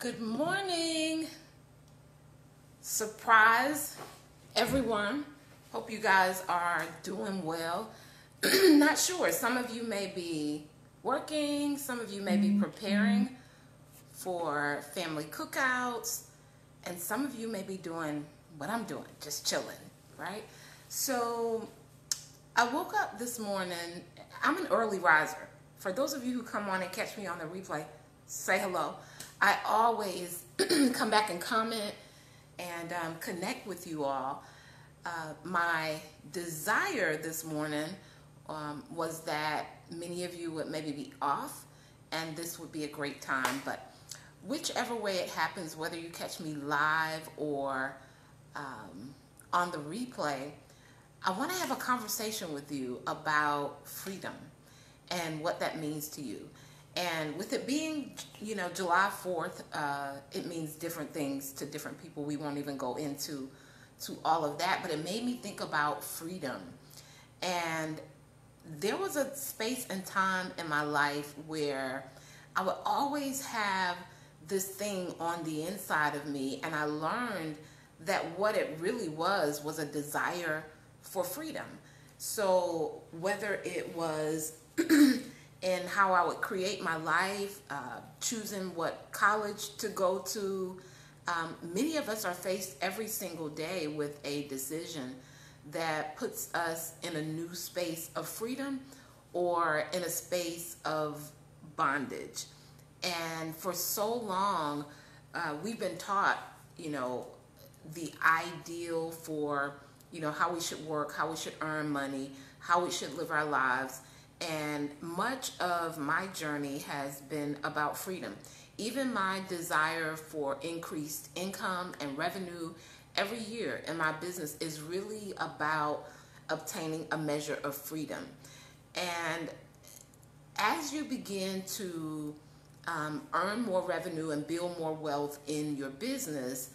Good morning. Surprise, everyone. Hope you guys are doing well. Not sure. Some of you may be working. Some of you may be preparing for family cookouts. And some of you may be doing what I'm doing, just chilling, right? So I woke up this morning. I'm an early riser. For those of you who come on and catch me on the replay, say hello. I always come back and comment and connect with you all. My desire this morning was that many of you would maybe be off and this would be a great time, but whichever way it happens, whether you catch me live or on the replay, I want to have a conversation with you about freedom and what that means to you. And with it being, you know, July 4th, it means different things to different people. We won't even go into all of that, but it made me think about freedom. And there was a space and time in my life where I would always have this thing on the inside of me, and I learned that what it really was a desire for freedom. So whether it was and how I would create my life, choosing what college to go to. Many of us are faced every single day with a decision that puts us in a new space of freedom or in a space of bondage. And for so long, we've been taught, you know, the ideal for, you know, how we should work, how we should earn money, how we should live our lives. And much of my journey has been about freedom. Even my desire for increased income and revenue every year in my business is really about obtaining a measure of freedom. And as you begin to earn more revenue and build more wealth in your business,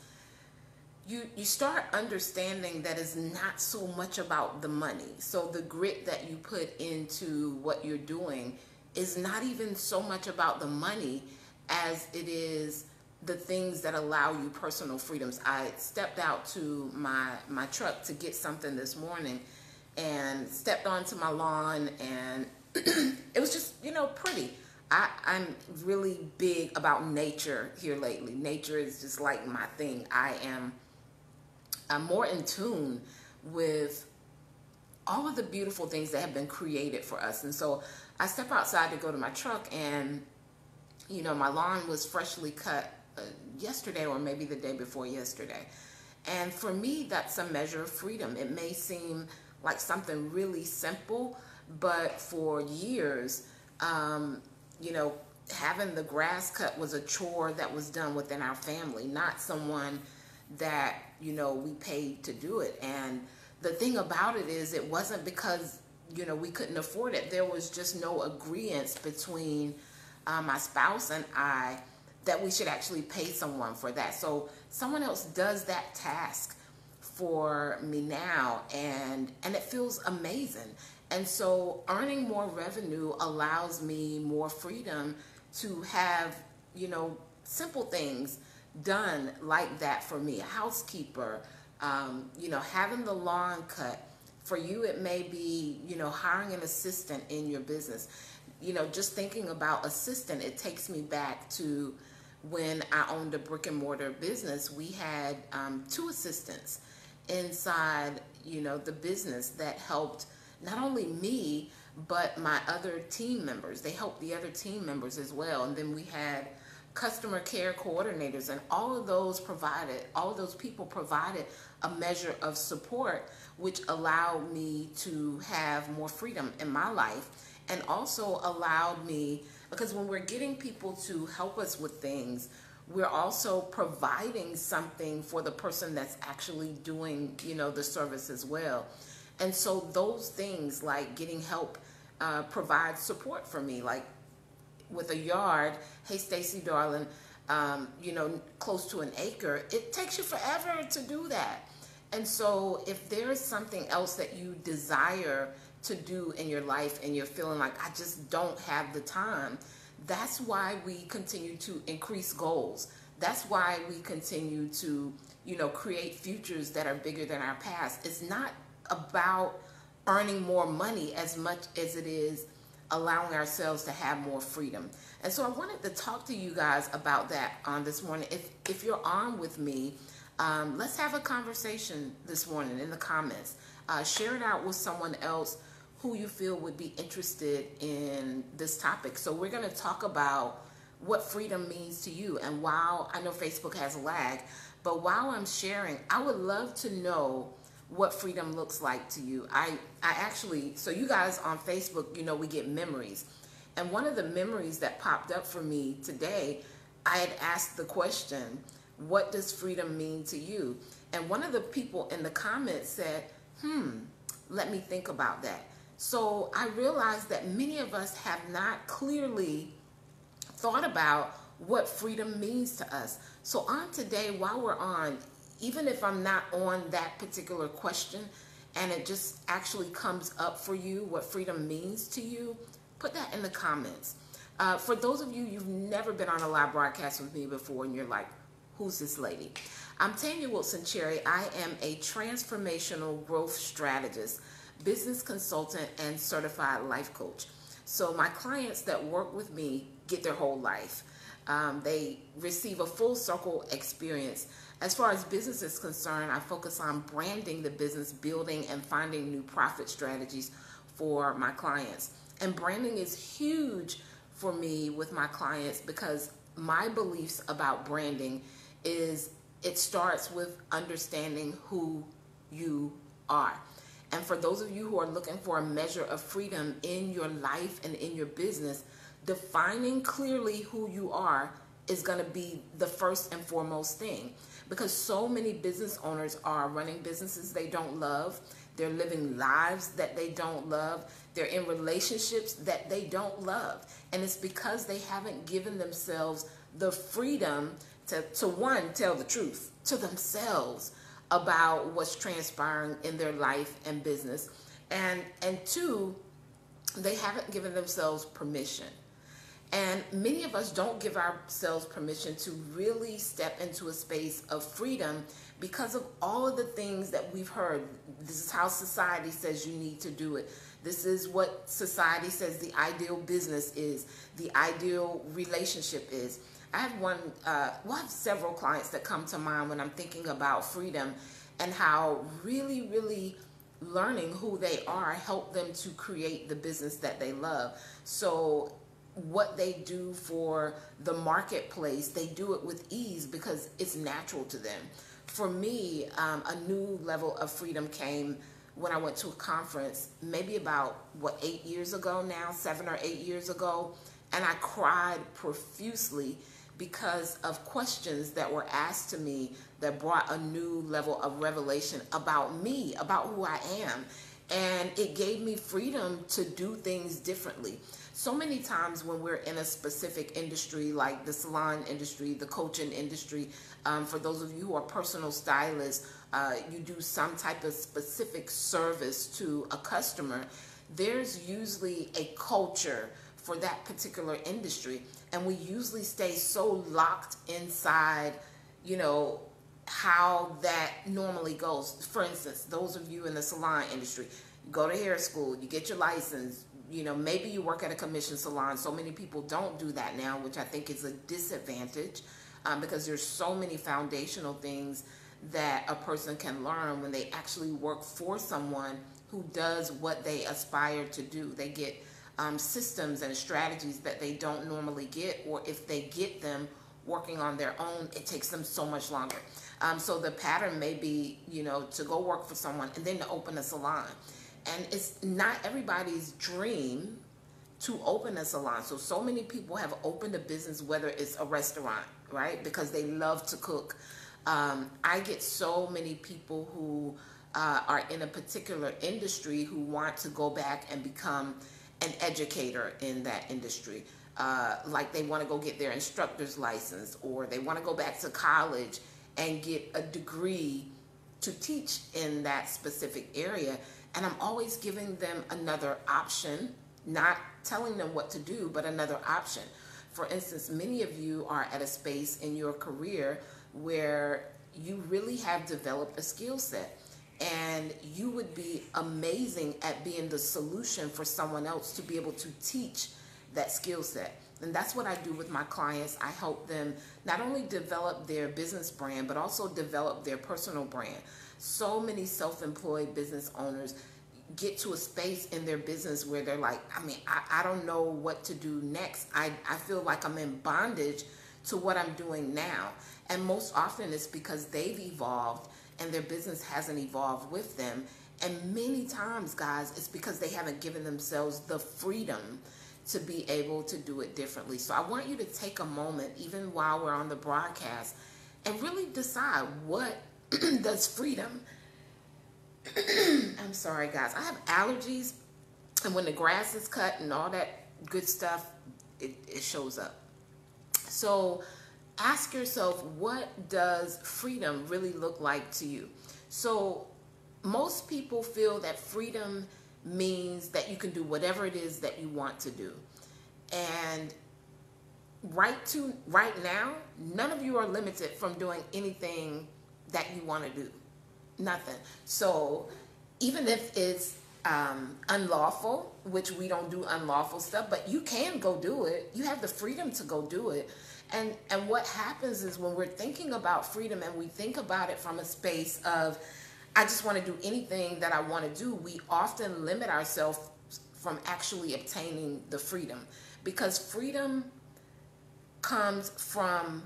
you start understanding that it's not so much about the money. So the grit that you put into what you're doing is not even so much about the money as it is the things that allow you personal freedoms. I stepped out to my truck to get something this morning and stepped onto my lawn, and it was just, you know, pretty. I'm really big about nature here lately. Nature is just like my thing. I'm more in tune with all of the beautiful things that have been created for us. And so I step outside to go to my truck, and, you know, my lawn was freshly cut yesterday or maybe the day before yesterday. And for me, that's a measure of freedom. It may seem like something really simple, but for years, you know, having the grass cut was a chore that was done within our family, not someone that, you know, we paid to do it. And the thing about it is, it wasn't because, you know, we couldn't afford it. There was just no agreement between my spouse and I that we should actually pay someone for that. So someone else does that task for me now, and it feels amazing. And so earning more revenue allows me more freedom to have, you know, simple things done like that for me, a housekeeper, you know, having the lawn cut. For you, it may be, you know, hiring an assistant in your business. You know, just thinking about assistant, it takes me back to when I owned a brick and mortar business. We had two assistants inside, you know, the business that helped not only me, but my other team members. They helped the other team members as well. And then we had customer care coordinators, and all of those people provided a measure of support, which allowed me to have more freedom in my life, and also allowed me, because when we're getting people to help us with things, we're also providing something for the person that's actually doing, you know, the service as well. And so those things like getting help provide support for me, like with a yard. Hey, Stacy, darling, you know, close to an acre, it takes you forever to do that. And so if there is something else that you desire to do in your life and you're feeling like, I just don't have the time, that's why we continue to increase goals. That's why we continue to, you know, create futures that are bigger than our past. It's not about earning more money as much as it is allowing ourselves to have more freedom. And so I wanted to talk to you guys about that on this morning. If you're on with me, let's have a conversation this morning in the comments. Share it out with someone else who you feel would be interested in this topic. So we're going to talk about what freedom means to you. And while I know Facebook has a lag, but while I'm sharing, I would love to know what freedom looks like to you. I actually, so you guys on Facebook, you know, we get memories. And one of the memories that popped up for me today, I had asked the question, what does freedom mean to you? And one of the people in the comments said, let me think about that. So I realized that many of us have not clearly thought about what freedom means to us. So on today, while we're on, even if I'm not on that particular question and it just actually comes up for you, what freedom means to you, put that in the comments. For those of you, you've never been on a live broadcast with me before and you're like, who's this lady? I'm Tanya Wilson-Cherry. I am a transformational growth strategist, business consultant, and certified life coach. So my clients that work with me get their whole life. They receive a full circle experience. As far as business is concerned, I focus on branding the business, building and finding new profit strategies for my clients. And branding is huge for me with my clients because my beliefs about branding is it starts with understanding who you are. And for those of you who are looking for a measure of freedom in your life and in your business, defining clearly who you are is going to be the first and foremost thing, because so many business owners are running businesses they don't love, they're living lives that they don't love, they're in relationships that they don't love, and it's because they haven't given themselves the freedom to one, tell the truth to themselves about what's transpiring in their life and business, and two, they haven't given themselves permission. And many of us don't give ourselves permission to really step into a space of freedom because of all of the things that we've heard. This is how society says you need to do it. This is what society says the ideal business is, the ideal relationship is. I have I have several clients that come to mind when I'm thinking about freedom and how really, really learning who they are helped them to create the business that they love. So what they do for the marketplace, they do it with ease because it's natural to them. For me, a new level of freedom came when I went to a conference maybe about 8 years ago now, 7 or 8 years ago, and I cried profusely because of questions that were asked to me that brought a new level of revelation about me, about who I am. And it gave me freedom to do things differently. So many times when we're in a specific industry like the salon industry, the coaching industry, for those of you who are personal stylists, you do some type of specific service to a customer, there's usually a culture for that particular industry. And we usually stay so locked inside, you know, how that normally goes. For instance, those of you in the salon industry, you go to hair school, you get your license, you know, maybe you work at a commission salon. So many people don't do that now, which I think is a disadvantage because there's so many foundational things that a person can learn when they actually work for someone who does what they aspire to do. They get systems and strategies that they don't normally get, or if they get them working on their own, it takes them so much longer. So the pattern may be, you know, to go work for someone and then to open a salon. And it's not everybody's dream to open a salon. So many people have opened a business, whether it's a restaurant, right? Because they love to cook. I get so many people who are in a particular industry who want to go back and become an educator in that industry. Like they want to go get their instructor's license, or they want to go back to college and get a degree to teach in that specific area. And I'm always giving them another option, not telling them what to do, but another option. For instance, many of you are at a space in your career where you really have developed a skill set, and you would be amazing at being the solution for someone else to be able to teach that skill set. And that's what I do with my clients. I help them not only develop their business brand, but also develop their personal brand. So many self-employed business owners get to a space in their business where they're like, I don't know what to do next. I feel like I'm in bondage to what I'm doing now. And most often it's because they've evolved and their business hasn't evolved with them. And many times, guys, it's because they haven't given themselves the freedom to be able to do it differently. So I want you to take a moment, even while we're on the broadcast, and really decide, what does freedom, I'm sorry guys, I have allergies, and when the grass is cut and all that good stuff, it shows up. So ask yourself, what does freedom really look like to you? So most people feel that freedom means that you can do whatever it is that you want to do. And right now, none of you are limited from doing anything that you want to do. Nothing. So even if it's unlawful, which we don't do unlawful stuff, but you can go do it. You have the freedom to go do it. And what happens is, when we're thinking about freedom and we think about it from a space of, I just want to do anything that I want to do, we often limit ourselves from actually obtaining the freedom, because freedom comes from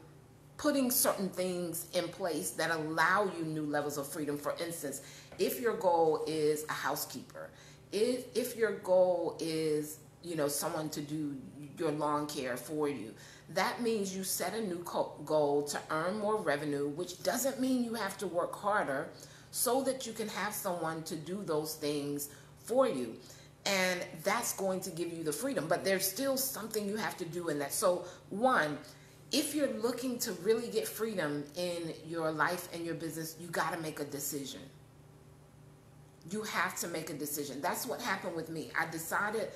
putting certain things in place that allow you new levels of freedom. For instance, if your goal is a housekeeper, if your goal is, you know, someone to do your lawn care for you, that means you set a new goal to earn more revenue, which doesn't mean you have to work harder, so that you can have someone to do those things for you. And that's going to give you the freedom, but there's still something you have to do in that. So one, if you're looking to really get freedom in your life and your business, you got to make a decision. You have to make a decision. That's what happened with me. I decided,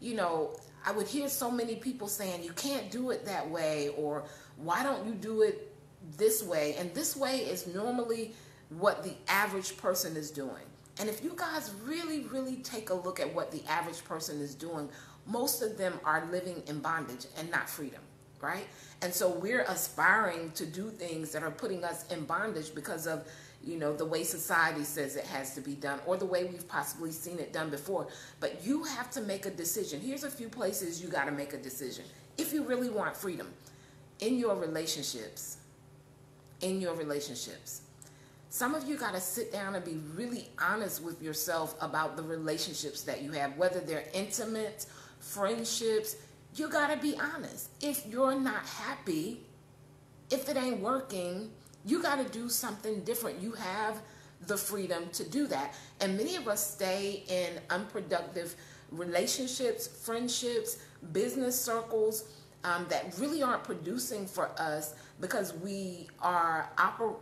you know, I would hear so many people saying, you can't do it that way, or why don't you do it this way? And this way is normally what the average person is doing. And if you guys really take a look at what the average person is doing, most of them are living in bondage and not freedom, right? And so we're aspiring to do things that are putting us in bondage because of, you know, the way society says it has to be done, or the way we've possibly seen it done before. But you have to make a decision. Here's a few places you got to make a decision if you really want freedom. In your relationships, some of you got to sit down and be really honest with yourself about the relationships that you have, whether they're intimate, friendships. You got to be honest. If you're not happy, if it ain't working, you got to do something different. You have the freedom to do that. And many of us stay in unproductive relationships, friendships, business circles, that really aren't producing for us, because we are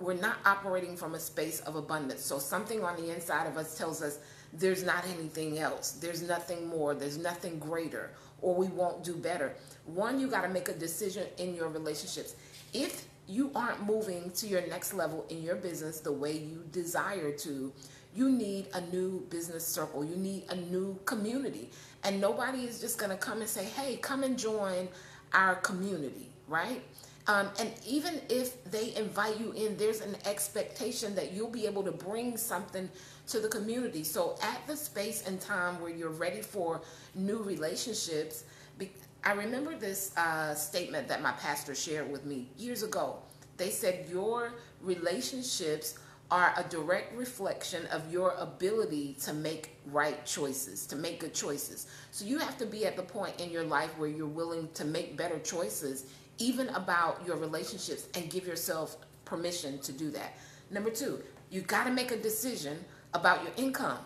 we're not operating from a space of abundance. So something on the inside of us tells us there's not anything else, there's nothing more, there's nothing greater, or we won't do better. One, you got to make a decision in your relationships. If you aren't moving to your next level in your business the way you desire to, you need a new business circle. You need a new community. And nobody is just going to come and say, hey, come and join our community, right? And even if they invite you in, there's an expectation that you'll be able to bring something to the community. So at the space and time where you're ready for new relationships, I remember this statement that my pastor shared with me years ago. They said, your relationships are a direct reflection of your ability to make right choices, to make good choices. So you have to be at the point in your life where you're willing to make better choices, even about your relationships, and give yourself permission to do that. Number two, you got to make a decision about your income.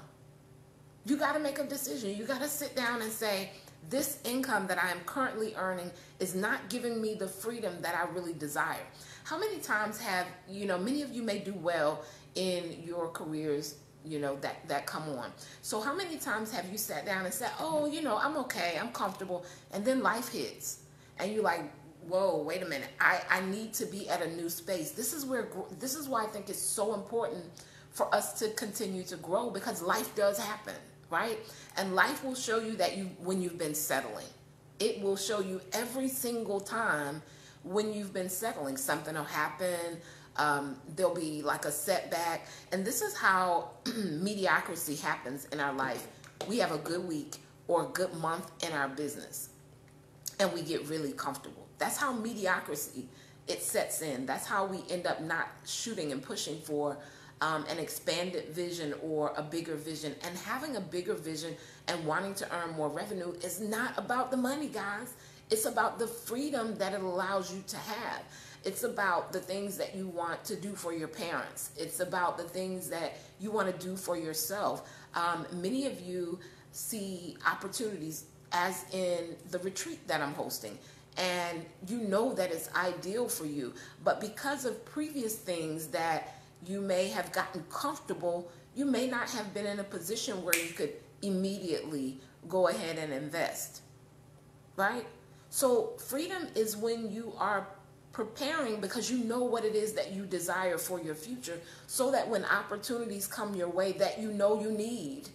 You got to make a decision. You got to sit down and say, this income that I am currently earning is not giving me the freedom that I really desire. How many times have, you know, many of you may do well in your careers, you know, that come on. So how many times have you sat down and said, oh, you know, I'm okay, I'm comfortable, and then life hits. and you're like, whoa, wait a minute, I need to be at a new space. This is why I think it's so important for us to continue to grow, because life does happen, right? And life will show you that when you've been settling. It will show you every single time when you've been settling. Something will happen. There'll be like a setback. And this is how mediocrity happens in our life. We have a good week or a good month in our business, and we get really comfortable. That's how mediocrity, it sets in. That's how we end up not shooting and pushing for an expanded vision or a bigger vision. And having a bigger vision and wanting to earn more revenue is not about the money, guys. It's about the freedom that it allows you to have. It's about the things that you want to do for your parents. It's about the things that you want to do for yourself. Many of you see opportunities, as in the retreat that I'm hosting, and you know that it's ideal for you, but because of previous things that you may have gotten comfortable, you may not have been in a position where you could immediately go ahead and invest, right? So freedom is when you are preparing, because you know what it is that you desire for your future, so that when opportunities come your way that you know you need,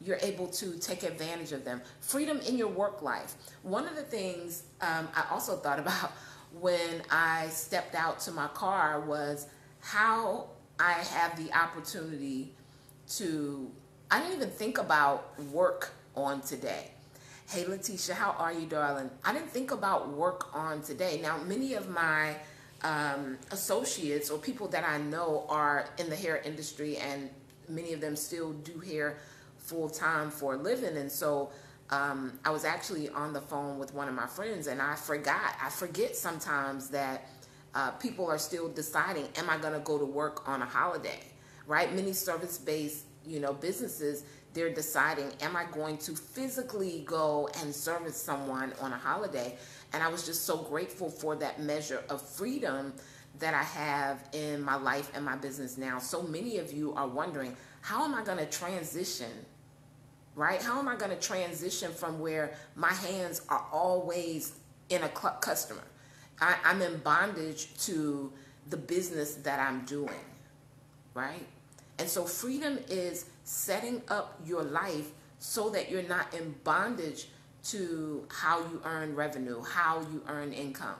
you're able to take advantage of them. Freedom in your work life. One of the things I also thought about when I stepped out to my car was how I have the opportunity to, I didn't even think about work on today. Hey, Letitia, how are you, darling? I didn't think about work on today. Now, many of my associates or people that I know are in the hair industry, and many of them still do hair full time for a living. And so I was actually on the phone with one of my friends, and I forget sometimes that people are still deciding, am I going to go to work on a holiday, right? Many service-based, businesses, they're deciding, am I going to physically go and service someone on a holiday? And I was just so grateful for that measure of freedom that I have in my life and my business now. So many of you are wondering, how am I going to transition, right? How am I going to transition from where my hands are always in a customer? I'm in bondage to the business that I'm doing, right? And so freedom is setting up your life so that you're not in bondage to how you earn revenue, how you earn income.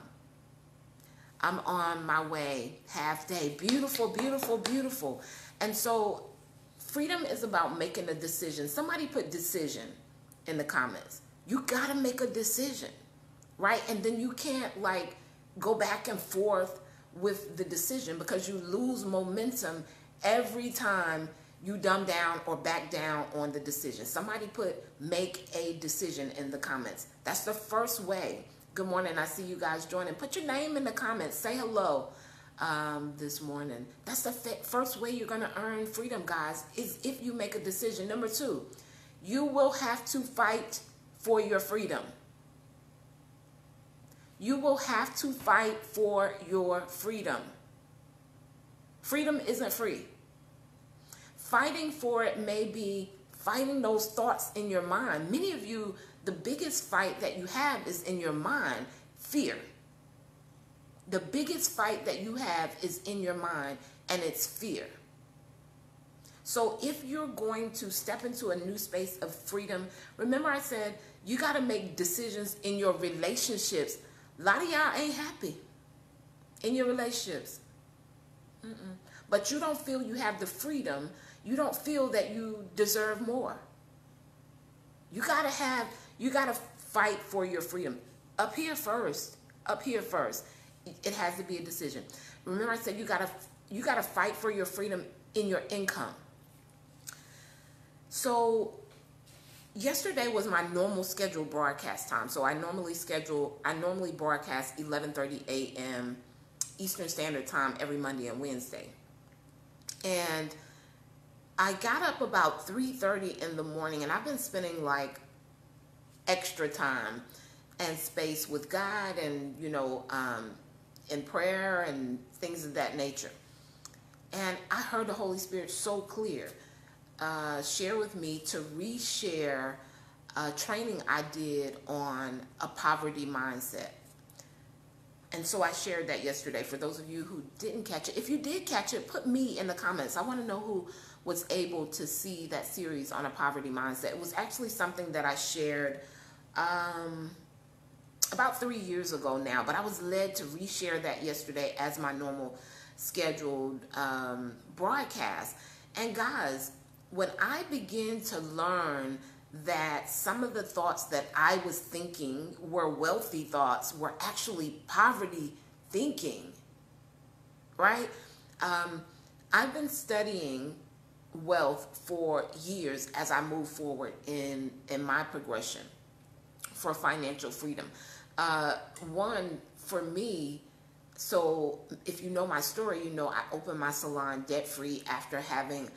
I'm on my way, half day. Beautiful, beautiful, beautiful. And so freedom is about making a decision. Somebody put decision in the comments. You got to make a decision, right? And then you can't like go back and forth with the decision, because you lose momentum every time you dumb down or back down on the decision. Somebody put make a decision in the comments. That's the first way. Good morning. I see you guys joining. Put your name in the comments. Say hello this morning. That's the first way you're going to earn freedom, guys, is if you make a decision. Number two, you will have to fight for your freedom. You will have to fight for your freedom. Freedom isn't free. Fighting for it may be fighting those thoughts in your mind. Many of you, the biggest fight that you have is in your mind, fear. The biggest fight that you have is in your mind, and it's fear. So if you're going to step into a new space of freedom, remember I said you got to make decisions in your relationships. A lot of y'all ain't happy in your relationships. Mm-mm. But you don't feel you have the freedom. You don't feel that you deserve more. You got to fight for your freedom. Up here first. Up here first. It has to be a decision. Remember I said you got to fight for your freedom in your income. So yesterday was my normal scheduled broadcast time. So I normally broadcast 11:30 a.m. Eastern Standard Time every Monday and Wednesday. And I got up about 3:30 in the morning, and I've been spending like extra time and space with God and, in prayer and things of that nature. And I heard the Holy Spirit so clear, share with me to reshare a training I did on a poverty mindset. And so I shared that yesterday. For those of you who didn't catch it, if you did catch it, put me in the comments. I want to know who was able to see that series on a poverty mindset. It was actually something that I shared about 3 years ago now, but I was led to reshare that yesterday as my normal scheduled broadcast. And guys, when I begin to learn that some of the thoughts that I was thinking were wealthy thoughts were actually poverty thinking, right? I've been studying wealth for years as I move forward in my progression for financial freedom. One, for me, so if you know my story, you know I opened my salon debt-free after having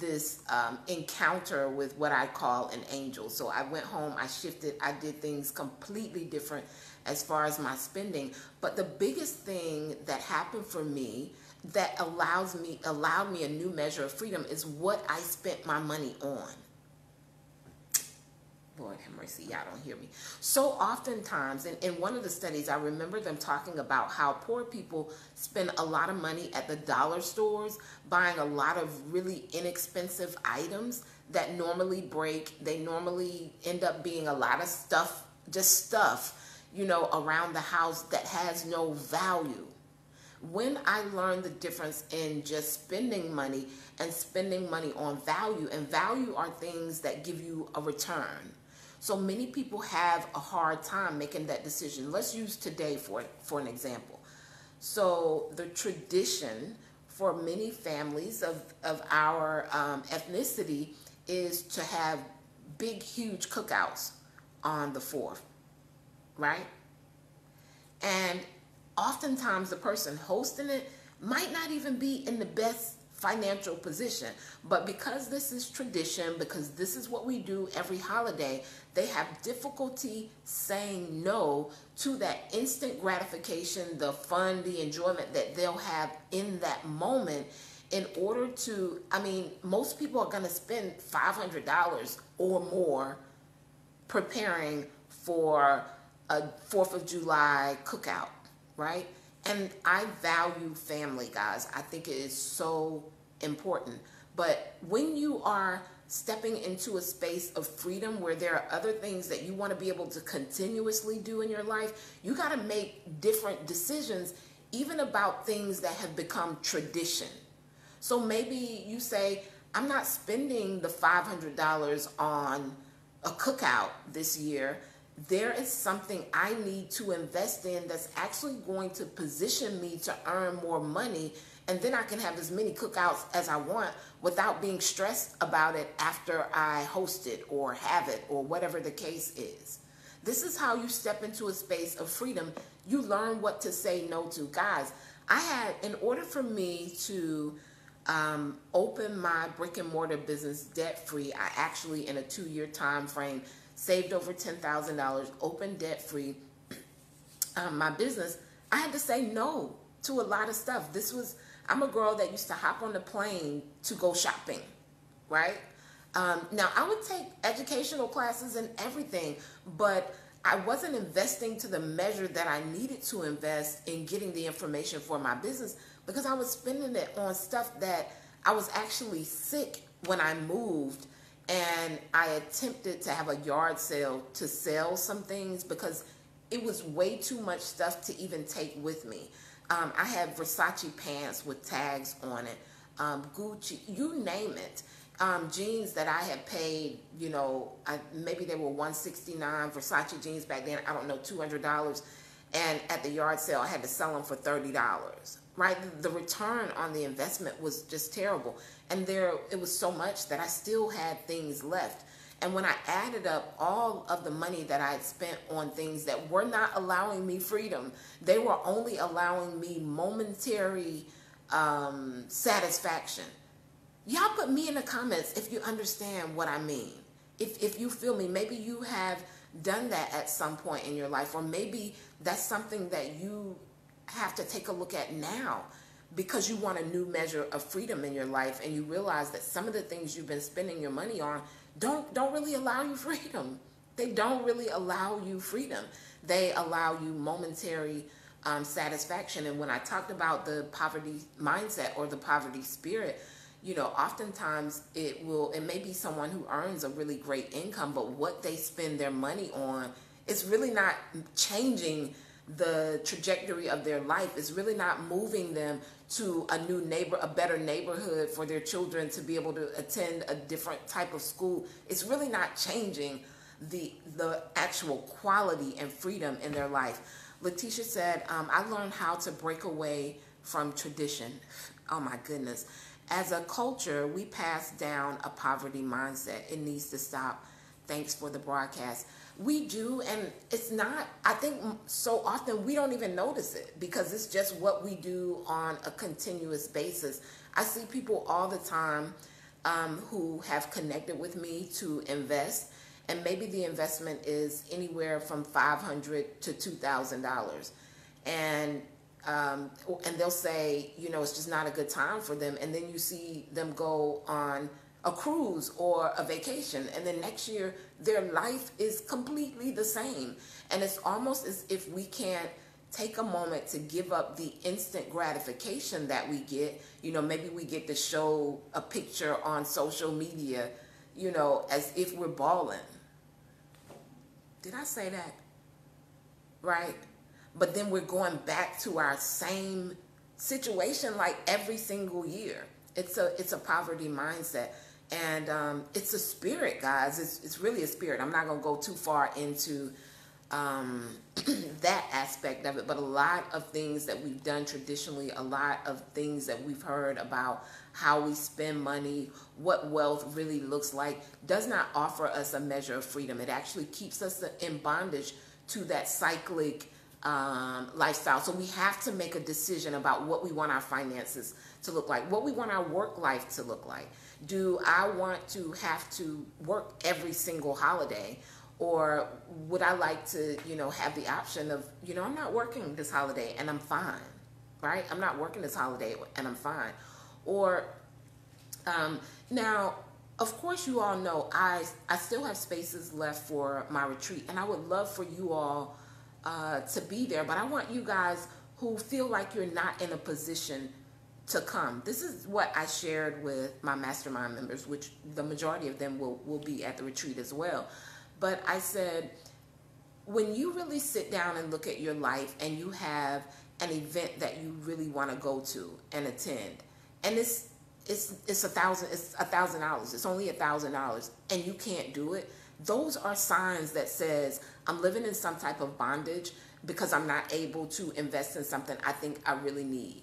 this encounter with what I call an angel. So I went home, I shifted, I did things completely different as far as my spending. But the biggest thing that happened for me that allowed me a new measure of freedom is what I spent my money on. Lord have mercy, y'all don't hear me. So oftentimes, in one of the studies, I remember them talking about how poor people spend a lot of money at the dollar stores, buying a lot of really inexpensive items that normally break. They normally end up being a lot of stuff, just stuff, you know, around the house that has no value. When I learned the difference in just spending money and spending money on value, and value are things that give you a return. So many people have a hard time making that decision. Let's use today for an example. So the tradition for many families of our ethnicity is to have big, huge cookouts on the 4th, right? And oftentimes the person hosting it might not even be in the best financial position, but because this is tradition, because this is what we do every holiday, they have difficulty saying no to that instant gratification, the fun, the enjoyment that they'll have in that moment. In order to, I mean, most people are going to spend $500 or more preparing for a 4th of July cookout, right? And I value family, guys. I think it is so important. But when you are stepping into a space of freedom where there are other things that you want to be able to continuously do in your life, you got to make different decisions, even about things that have become tradition. So maybe you say, I'm not spending the $500 on a cookout this year. There is something I need to invest in that's actually going to position me to earn more money, and then I can have as many cookouts as I want without being stressed about it after I host it or have it or whatever the case is. This is how you step into a space of freedom. You learn what to say no to. Guys, I had, in order for me to open my brick and mortar business debt-free, I actually, in a 2-year time frame, saved over $10,000, opened debt-free my business. I had to say no to a lot of stuff. This was, I'm a girl that used to hop on the plane to go shopping, right? Now, I would take educational classes and everything, but I wasn't investing to the measure that I needed to invest in getting the information for my business, because I was spending it on stuff that I was actually sick when I moved. And I attempted to have a yard sale to sell some things because it was way too much stuff to even take with me. I had Versace pants with tags on it, Gucci, you name it. Jeans that I had paid, you know, maybe they were $169, Versace jeans back then, I don't know, $200. And at the yard sale, I had to sell them for $30. Right, the return on the investment was just terrible. And there, it was so much that I still had things left. And when I added up all of the money that I had spent on things that were not allowing me freedom, they were only allowing me momentary satisfaction. Y'all put me in the comments if you understand what I mean. If you feel me, maybe you have done that at some point in your life, or maybe that's something that you have to take a look at now, because you want a new measure of freedom in your life, and you realize that some of the things you've been spending your money on don't really allow you freedom. They don't really allow you freedom. They allow you momentary satisfaction. And when I talked about the poverty mindset or the poverty spirit, you know, oftentimes it may be someone who earns a really great income, but what they spend their money on, it's really not changing the trajectory of their life. It's really not moving them to a new a better neighborhood for their children to be able to attend a different type of school. It's really not changing the actual quality and freedom in their life. Letitia said, I learned how to break away from tradition. Oh my goodness. As a culture, we pass down a poverty mindset. It needs to stop. Thanks for the broadcast. We do, and it's not, I think so often we don't even notice it because it's just what we do on a continuous basis. I see people all the time who have connected with me to invest, and maybe the investment is anywhere from $500 to $2,000. And they'll say, you know, it's just not a good time for them. And then you see them go on a cruise or a vacation, and then next year their life is completely the same. And it's almost as if we can't take a moment to give up the instant gratification that we get. You know, maybe we get to show a picture on social media, you know, as if we're balling. Did I say that? Right? But then we're going back to our same situation like every single year. It's a poverty mindset, and it's a spirit, guys. It's really a spirit. I'm not going to go too far into that aspect of it, but a lot of things that we've done traditionally, a lot of things that we've heard about how we spend money, what wealth really looks like, does not offer us a measure of freedom. It actually keeps us in bondage to that cyclic lifestyle. So we have to make a decision about what we want our finances to look like, what we want our work life to look like. Do I want to have to work every single holiday, or would I like to, you know, have the option of, you know, I'm not working this holiday and I'm fine, right? I'm not working this holiday and I'm fine. Or now, of course, you all know I still have spaces left for my retreat, and I would love for you all to be there, but I want you guys who feel like you're not in a position to come. This is what I shared with my mastermind members, which the majority of them will be at the retreat as well. But I said, when you really sit down and look at your life and you have an event that you really want to go to and attend, and it's $1,000, it's only $1,000, and you can't do it, those are signs that says I'm living in some type of bondage because I'm not able to invest in something I think I really need.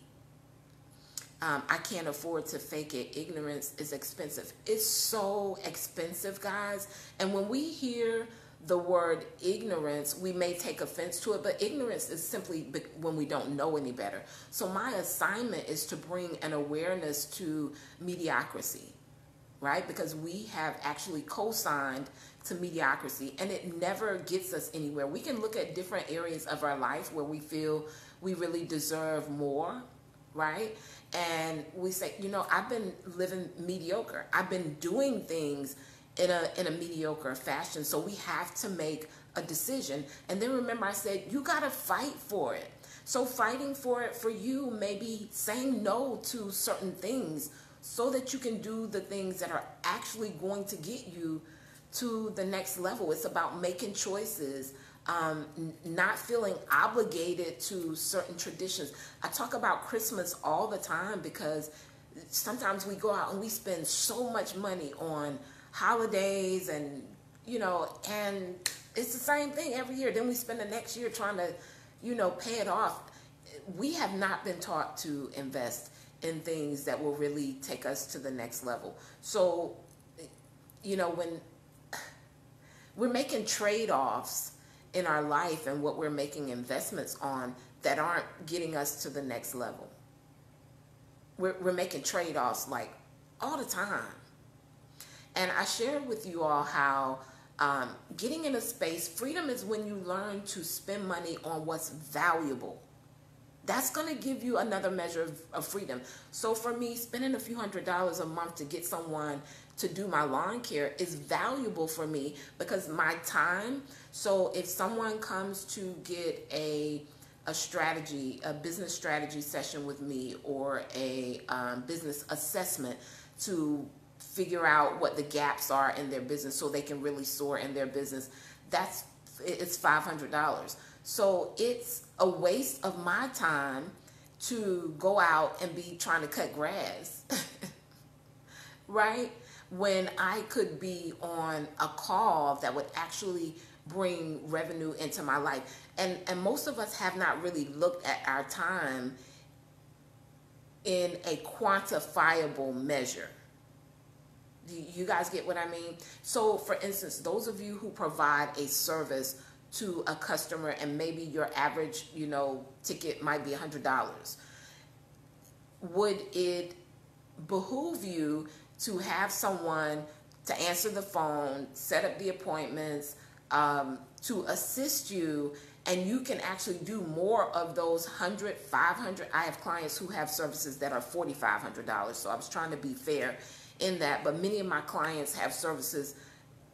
I can't afford to fake it. Ignorance is expensive. It's so expensive, guys. And when we hear the word ignorance, we may take offense to it, but ignorance is simply when we don't know any better. So my assignment is to bring an awareness to mediocrity, right? Because we have actually co-signed to mediocrity, and it never gets us anywhere. We can look at different areas of our life where we feel we really deserve more, right? And we say, you know, I've been living mediocre. I've been doing things in a mediocre fashion. So we have to make a decision. And then remember I said, you got to fight for it. So fighting for it for you may be saying no to certain things, so that you can do the things that are actually going to get you to the next level. It's about making choices, not feeling obligated to certain traditions. I talk about Christmas all the time because sometimes we go out and we spend so much money on holidays and, you know, and it's the same thing every year. Then we spend the next year trying to, you know, pay it off. We have not been taught to invest in things that will really take us to the next level. So, you know, when we're making trade-offs in our life and what we're making investments on that aren't getting us to the next level. We're making trade-offs like all the time. And I shared with you all how getting in a space, freedom is when you learn to spend money on what's valuable. That's going to give you another measure of freedom. So for me, spending a few $100s a month to get someone to do my lawn care is valuable for me because my time. So if someone comes to get a a strategy, a business strategy session with me, or a business assessment to figure out what the gaps are in their business so they can really soar in their business, it's $500. So it's a waste of my time to go out and be trying to cut grass, right? When I could be on a call that would actually bring revenue into my life. And most of us have not really looked at our time in a quantifiable measure. You guys get what I mean? So for instance, those of you who provide a service to a customer, and maybe your average, you know, ticket might be $100, would it behoove you to have someone to answer the phone, set up the appointments, to assist you, and you can actually do more of those 100, 500. I have clients who have services that are $4,500, so I was trying to be fair in that, but many of my clients have services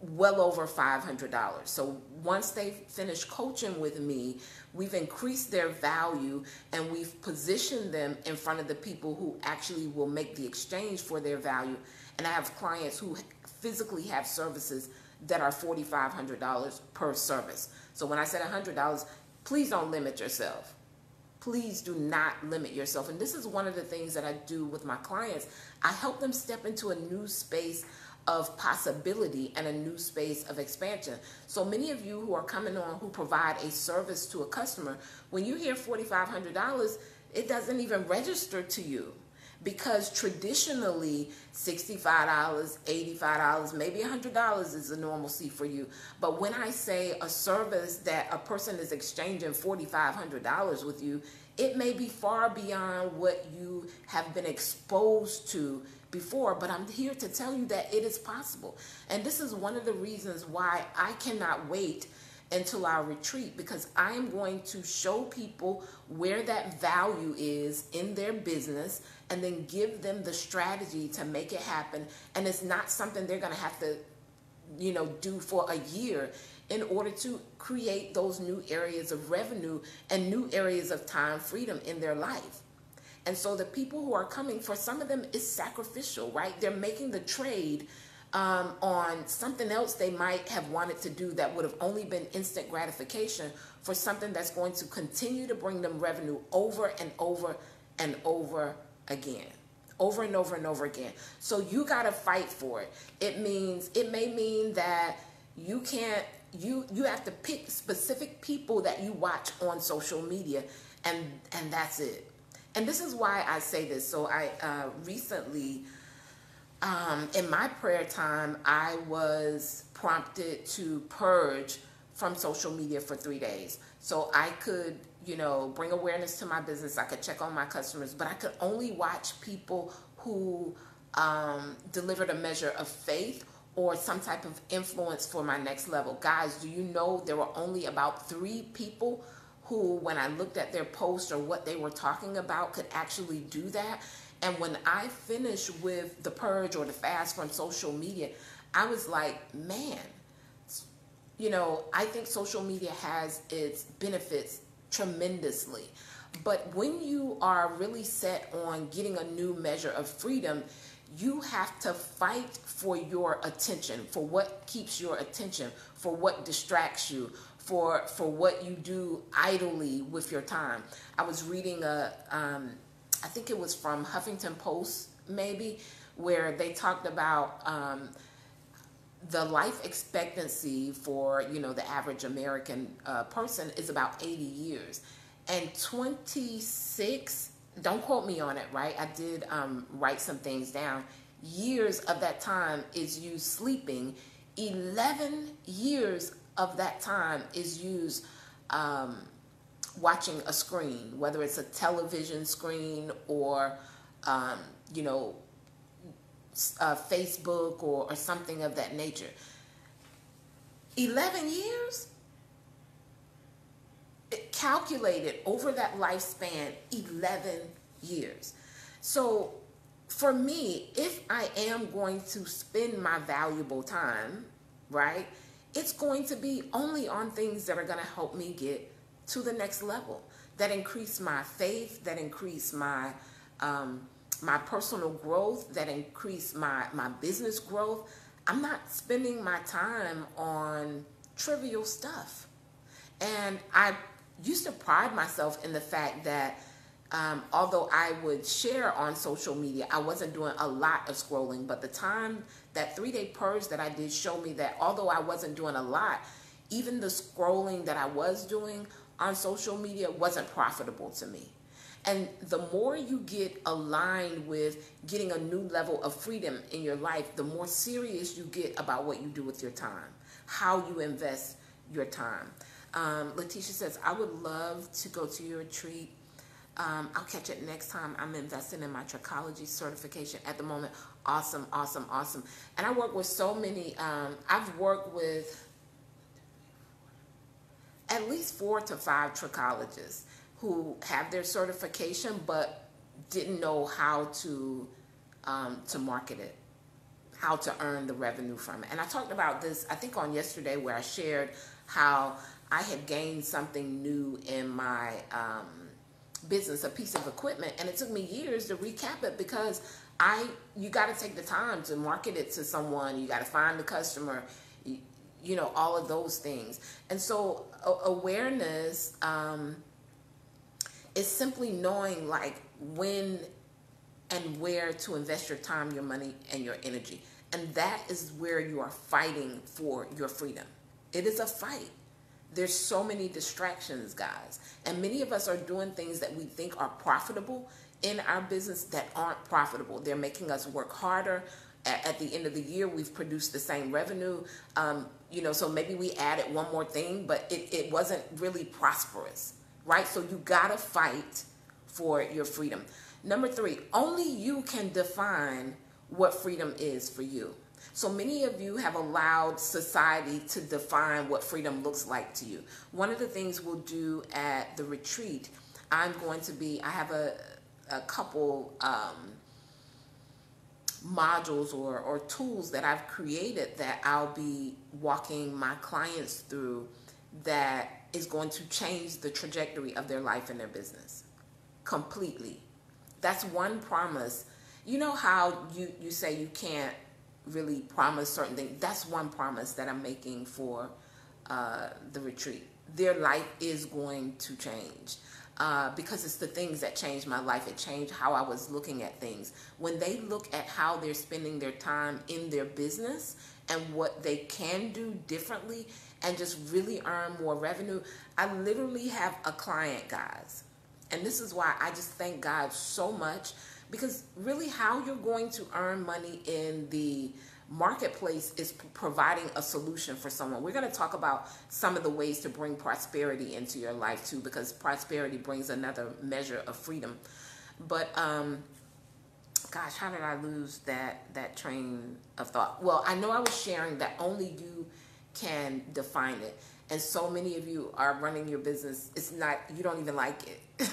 well over $500. So once they finish coaching with me, we've increased their value and we've positioned them in front of the people who actually will make the exchange for their value. And I have clients who physically have services that are $4,500 per service. So when I said $100, please don't limit yourself. Please do not limit yourself. And this is one of the things that I do with my clients. I help them step into a new space of possibility and a new space of expansion. So many of you who are coming on who provide a service to a customer, when you hear $4,500, it doesn't even register to you, because traditionally $65, $85, maybe $100 is the normalcy for you. But when I say a service that a person is exchanging $4,500 with you, it may be far beyond what you have been exposed to before, but I'm here to tell you that it is possible. And this is one of the reasons why I cannot wait until our retreat, because I am going to show people where that value is in their business and then give them the strategy to make it happen. And it's not something they're going to have to, you know, do for a year in order to create those new areas of revenue and new areas of time freedom in their life. And so the people who are coming, for some of them, it's sacrificial, right? They're making the trade on something else they might have wanted to do that would have only been instant gratification for something that's going to continue to bring them revenue over and over and over again, over and over and over again. So you got to fight for it. It may mean that you can't, you have to pick specific people that you watch on social media, and that's it. And this is why I say this. So I recently, in my prayer time, I was prompted to purge from social media for 3 days. So I could, you know, bring awareness to my business. I could check on my customers, but I could only watch people who delivered a measure of faith or some type of influence for my next level. Guys, do you know there were only about 3 people who, when I looked at their post or what they were talking about, could actually do that? And when I finished with the purge or the fast from social media, I was like, man, you know, I think social media has its benefits tremendously. But when you are really set on getting a new measure of freedom, you have to fight for your attention, for what keeps your attention, for what distracts you, for what you do idly with your time. I was reading a, I think it was from Huffington Post, maybe, where they talked about the life expectancy for, you know, the average American person is about 80 years. And 26, don't quote me on it, right? I did write some things down. Years of that time is you sleeping. 11 years of that time is used watching a screen, whether it's a television screen or, you know, Facebook or something of that nature. 11 years? It calculated over that lifespan, 11 years. So for me, if I am going to spend my valuable time, right, it's going to be only on things that are going to help me get to the next level. that increased my faith, that increased my my personal growth, that increased my business growth. I'm not spending my time on trivial stuff. And I used to pride myself in the fact that although I would share on social media, I wasn't doing a lot of scrolling. But the time, that 3-day purge that I did, showed me that although I wasn't doing a lot, even the scrolling that I was doing on social media wasn't profitable to me. And the more you get aligned with getting a new level of freedom in your life, the more serious you get about what you do with your time, how you invest your time. Letitia says, I would love to go to your retreat. I'll catch it next time. I'm investing in my trichology certification at the moment. Awesome, awesome, awesome. And I work with so many. I've worked with at least 4 to 5 trichologists who have their certification but didn't know how to market it, how to earn the revenue from it. And I talked about this, I think, on yesterday, where I shared how I had gained something new in my business, a piece of equipment, and it took me years to recap it because you got to take the time to market it to someone, you got to find the customer, you know, all of those things. And so awareness is simply knowing, like, when and where to invest your time, your money, and your energy. And that is where you are fighting for your freedom. It is a fight. There's so many distractions, guys. And many of us are doing things that we think are profitable in our business that aren't profitable. They're making us work harder. At the end of the year, we've produced the same revenue. You know, so maybe we added one more thing, but it wasn't really prosperous, right? So you gotta fight for your freedom. Number 3, only you can define what freedom is for you. So many of you have allowed society to define what freedom looks like to you. One of the things we'll do at the retreat, I have a couple modules or tools that I've created that I'll be walking my clients through that is going to change the trajectory of their life and their business completely. That's one promise. You know how you say you can't really promise certain things? That's one promise that I'm making for the retreat. Their life is going to change because it's the things that changed my life. It changed how I was looking at things. When they look at how they're spending their time in their business and what they can do differently and just really earn more revenue. I literally have a client, guys, and this is why I just thank God so much, because really how you're going to earn money in the marketplace is providing a solution for someone. We're going to talk about some of the ways to bring prosperity into your life too, because prosperity brings another measure of freedom. But gosh, how did I lose that train of thought? Well, I know I was sharing that only you can define it. And so many of you are running your business. It's not, you don't even like it.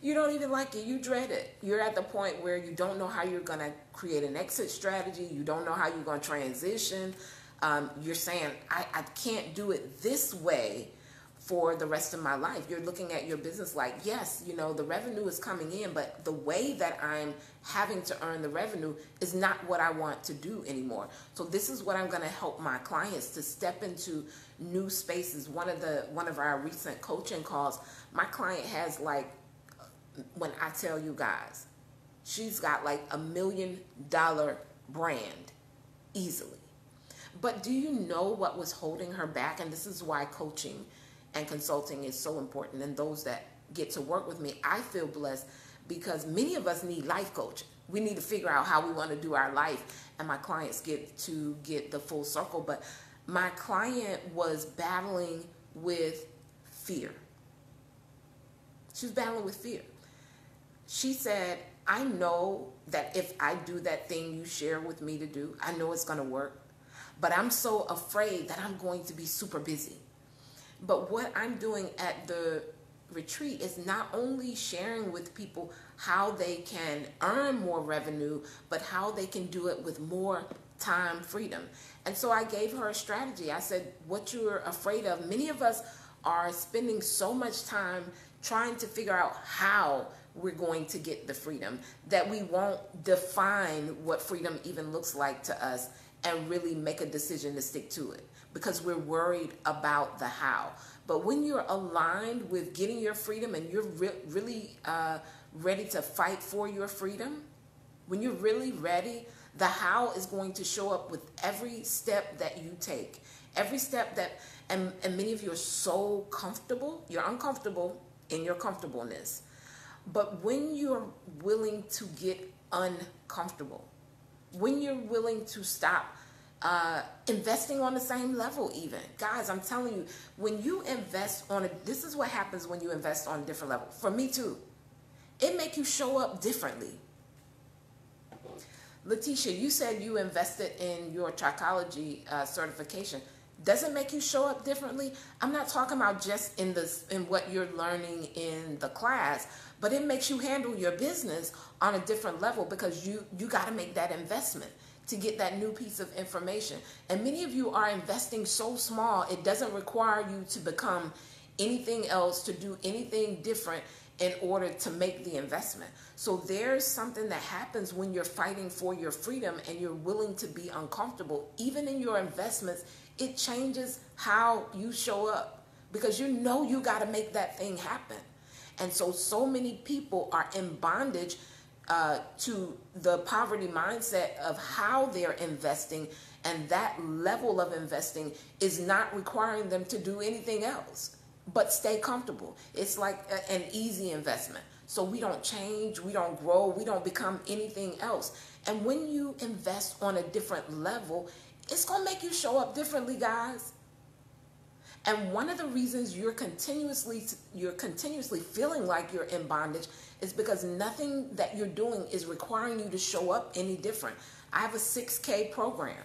You don't even like it. You dread it. You're at the point where you don't know how you're going to create an exit strategy. You don't know how you're going to transition. You're saying, I can't do it this way for the rest of my life. You're looking at your business like, yes, you know, the revenue is coming in, but the way that I'm having to earn the revenue is not what I want to do anymore. So this is what I'm going to help my clients to step into new spaces. One of our recent coaching calls, my client has, like, when I tell you guys, she's got like $1 million brand easily. But do you know what was holding her back? And this is why coaching and consulting is so important. And those that get to work with me, I feel blessed because many of us need life coaching. We need to figure out how we want to do our life. And my clients get to get the full circle. But my client was battling with fear. She was battling with fear. She said, I know that if I do that thing you share with me to do, I know it's going to work, but I'm so afraid that I'm going to be super busy. But what I'm doing at the retreat is not only sharing with people how they can earn more revenue, but how they can do it with more time freedom. And so I gave her a strategy. I said, what you're afraid of, many of us are spending so much time trying to figure out how we're going to get the freedom, that we won't define what freedom even looks like to us and really make a decision to stick to it because we're worried about the how. But when you're aligned with getting your freedom and you're really ready to fight for your freedom, when you're really ready, the how is going to show up with every step that you take. Every step that, and many of you are so comfortable, you're uncomfortable in your comfortableness. But when you're willing to get uncomfortable, when you're willing to stop investing on the same level even. Guys, I'm telling you, when you invest on it, this is what happens when you invest on a different level. For me too. It makes you show up differently. Letitia, you said you invested in your trichology certification. Does it make you show up differently? I'm not talking about just in what you're learning in the class, but it makes you handle your business on a different level because you got to make that investment to get that new piece of information. And many of you are investing so small, it doesn't require you to become anything else, to do anything different in order to make the investment. So there's something that happens when you're fighting for your freedom and you're willing to be uncomfortable. Even in your investments, it changes how you show up because you know you got to make that thing happen. And so many people are in bondage to the poverty mindset of how they're investing, and that level of investing is not requiring them to do anything else but stay comfortable. It's like an easy investment. So we don't change, we don't grow, we don't become anything else. And when you invest on a different level, it's going to make you show up differently, guys. And one of the reasons you're continuously feeling like you're in bondage is because nothing that you're doing is requiring you to show up any different. I have a 6K program.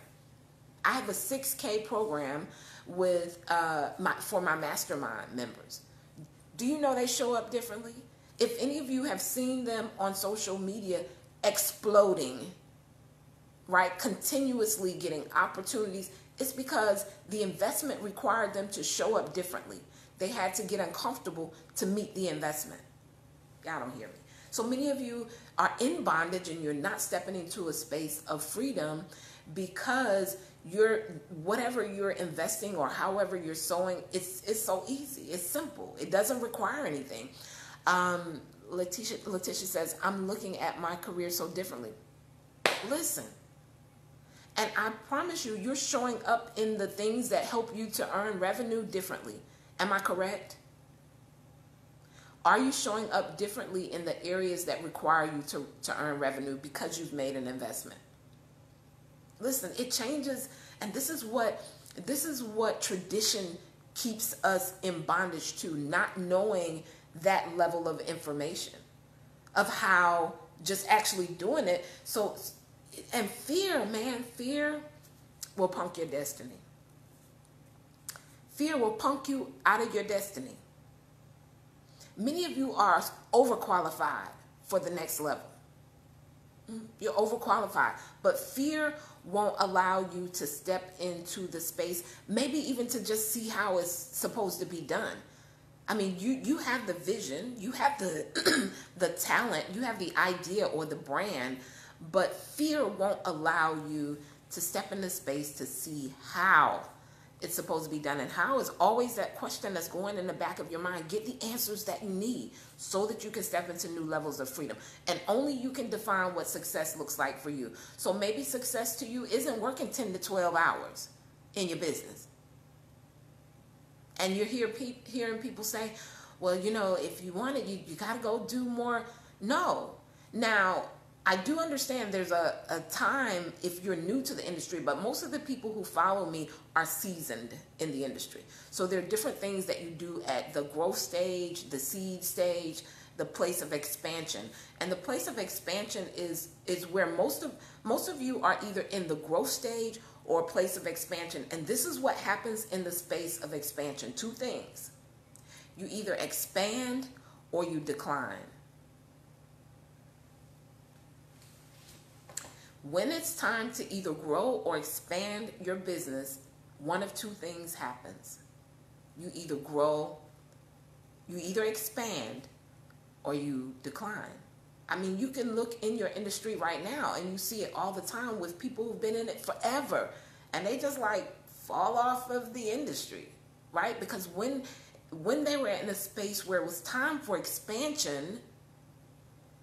I have a 6K program with for my mastermind members. Do you know they show up differently? If any of you have seen them on social media exploding, right, continuously getting opportunities, it's because the investment required them to show up differently. They had to get uncomfortable to meet the investment. Y'all don't hear me. So many of you are in bondage and you're not stepping into a space of freedom because whatever you're investing or however you're sowing, it's so easy. It's simple. It doesn't require anything. Letitia says, I'm looking at my career so differently. Listen. And I promise you, you're showing up in the things that help you to earn revenue differently. Am I correct? Are you showing up differently in the areas that require you to earn revenue because you've made an investment? Listen, it changes, and this is what tradition keeps us in bondage to, not knowing that level of information, of how just actually doing it. So, and fear, man, fear will punk your destiny. Fear will punk you out of your destiny. Many of you are overqualified for the next level. You're overqualified, but fear won't allow you to step into the space, maybe even to just see how it's supposed to be done. I mean, you have the vision, you have the the talent, you have the idea or the brand, but fear won't allow you to step into space to see how it's supposed to be done. And how is always that question that's going in the back of your mind. Get the answers that you need so that you can step into new levels of freedom. And only you can define what success looks like for you. So maybe success to you isn't working 10 to 12 hours in your business. And you're hearing people say, well, you know, if you want it, you got to go do more. No. Now, I do understand there's a time if you're new to the industry, but most of the people who follow me are seasoned in the industry. So there are different things that you do at the growth stage, the seed stage, the place of expansion. And the place of expansion is where most of you are either in the growth stage or place of expansion. And this is what happens in the space of expansion. Two things. You either expand or you decline. When it's time to either grow or expand your business, one of two things happens. You either grow You either expand or you decline. I mean, you can look in your industry right now and you see it all the time with people who've been in it forever and they just like fall off of the industry, right? Because when they were in a space where it was time for expansion,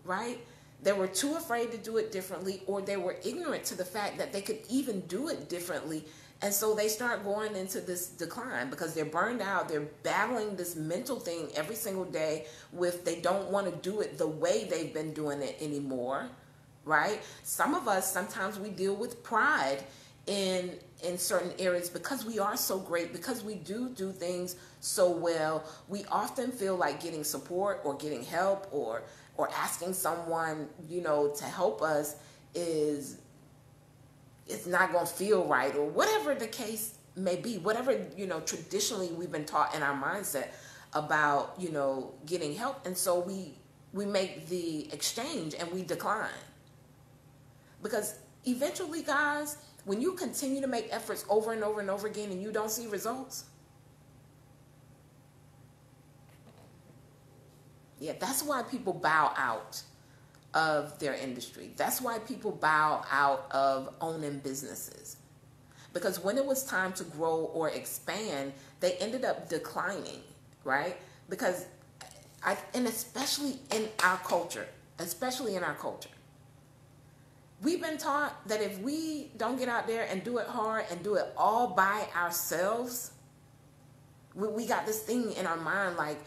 right, they were too afraid to do it differently, or they were ignorant to the fact that they could even do it differently. And so they start going into this decline because they're burned out. They're battling this mental thing every single day with they don't want to do it the way they've been doing it anymore, right? Some of us, sometimes we deal with pride in certain areas because we are so great, because we do things so well. We often feel like getting support or getting help or asking someone, you know, to help us is... it's not going to feel right, or whatever the case may be, whatever, you know, traditionally we've been taught in our mindset about, you know, getting help. And so we make the exchange and we decline. Because eventually, guys, when you continue to make efforts over and over and over again and you don't see results, yeah, that's why people bow out of their industry. That's why people bow out of owning businesses. Because when it was time to grow or expand, they ended up declining, right? Because, and especially in our culture, we've been taught that if we don't get out there and do it hard and do it all by ourselves, we got this thing in our mind like,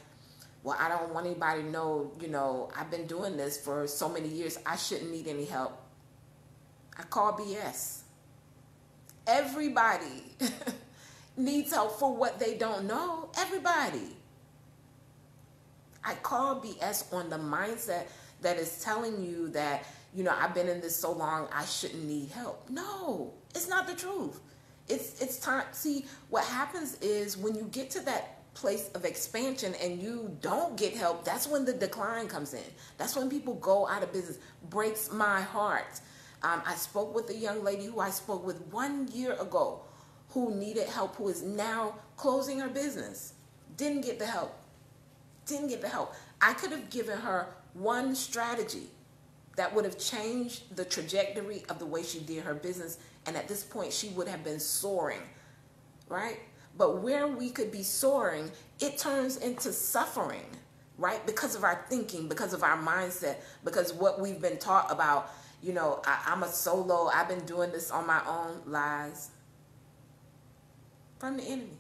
well, I don't want anybody to know, you know, I've been doing this for so many years. I shouldn't need any help. I call BS. Everybody needs help for what they don't know. Everybody. I call BS on the mindset that is telling you that, you know, I've been in this so long, I shouldn't need help. No, it's not the truth. It's time. See, what happens is when you get to that place of expansion and you don't get help, that's when the decline comes in. That's when people go out of business. Breaks my heart. I spoke with a young lady who I spoke with 1 year ago who needed help, who is now closing her business. Didn't get the help. I could have given her one strategy that would have changed the trajectory of the way she did her business, and at this point she would have been soaring, right? But where we could be soaring, it turns into suffering, right? Because of our thinking, because of our mindset, because what we've been taught about, you know, I'm a solo, I've been doing this on my own. Lies from the enemy.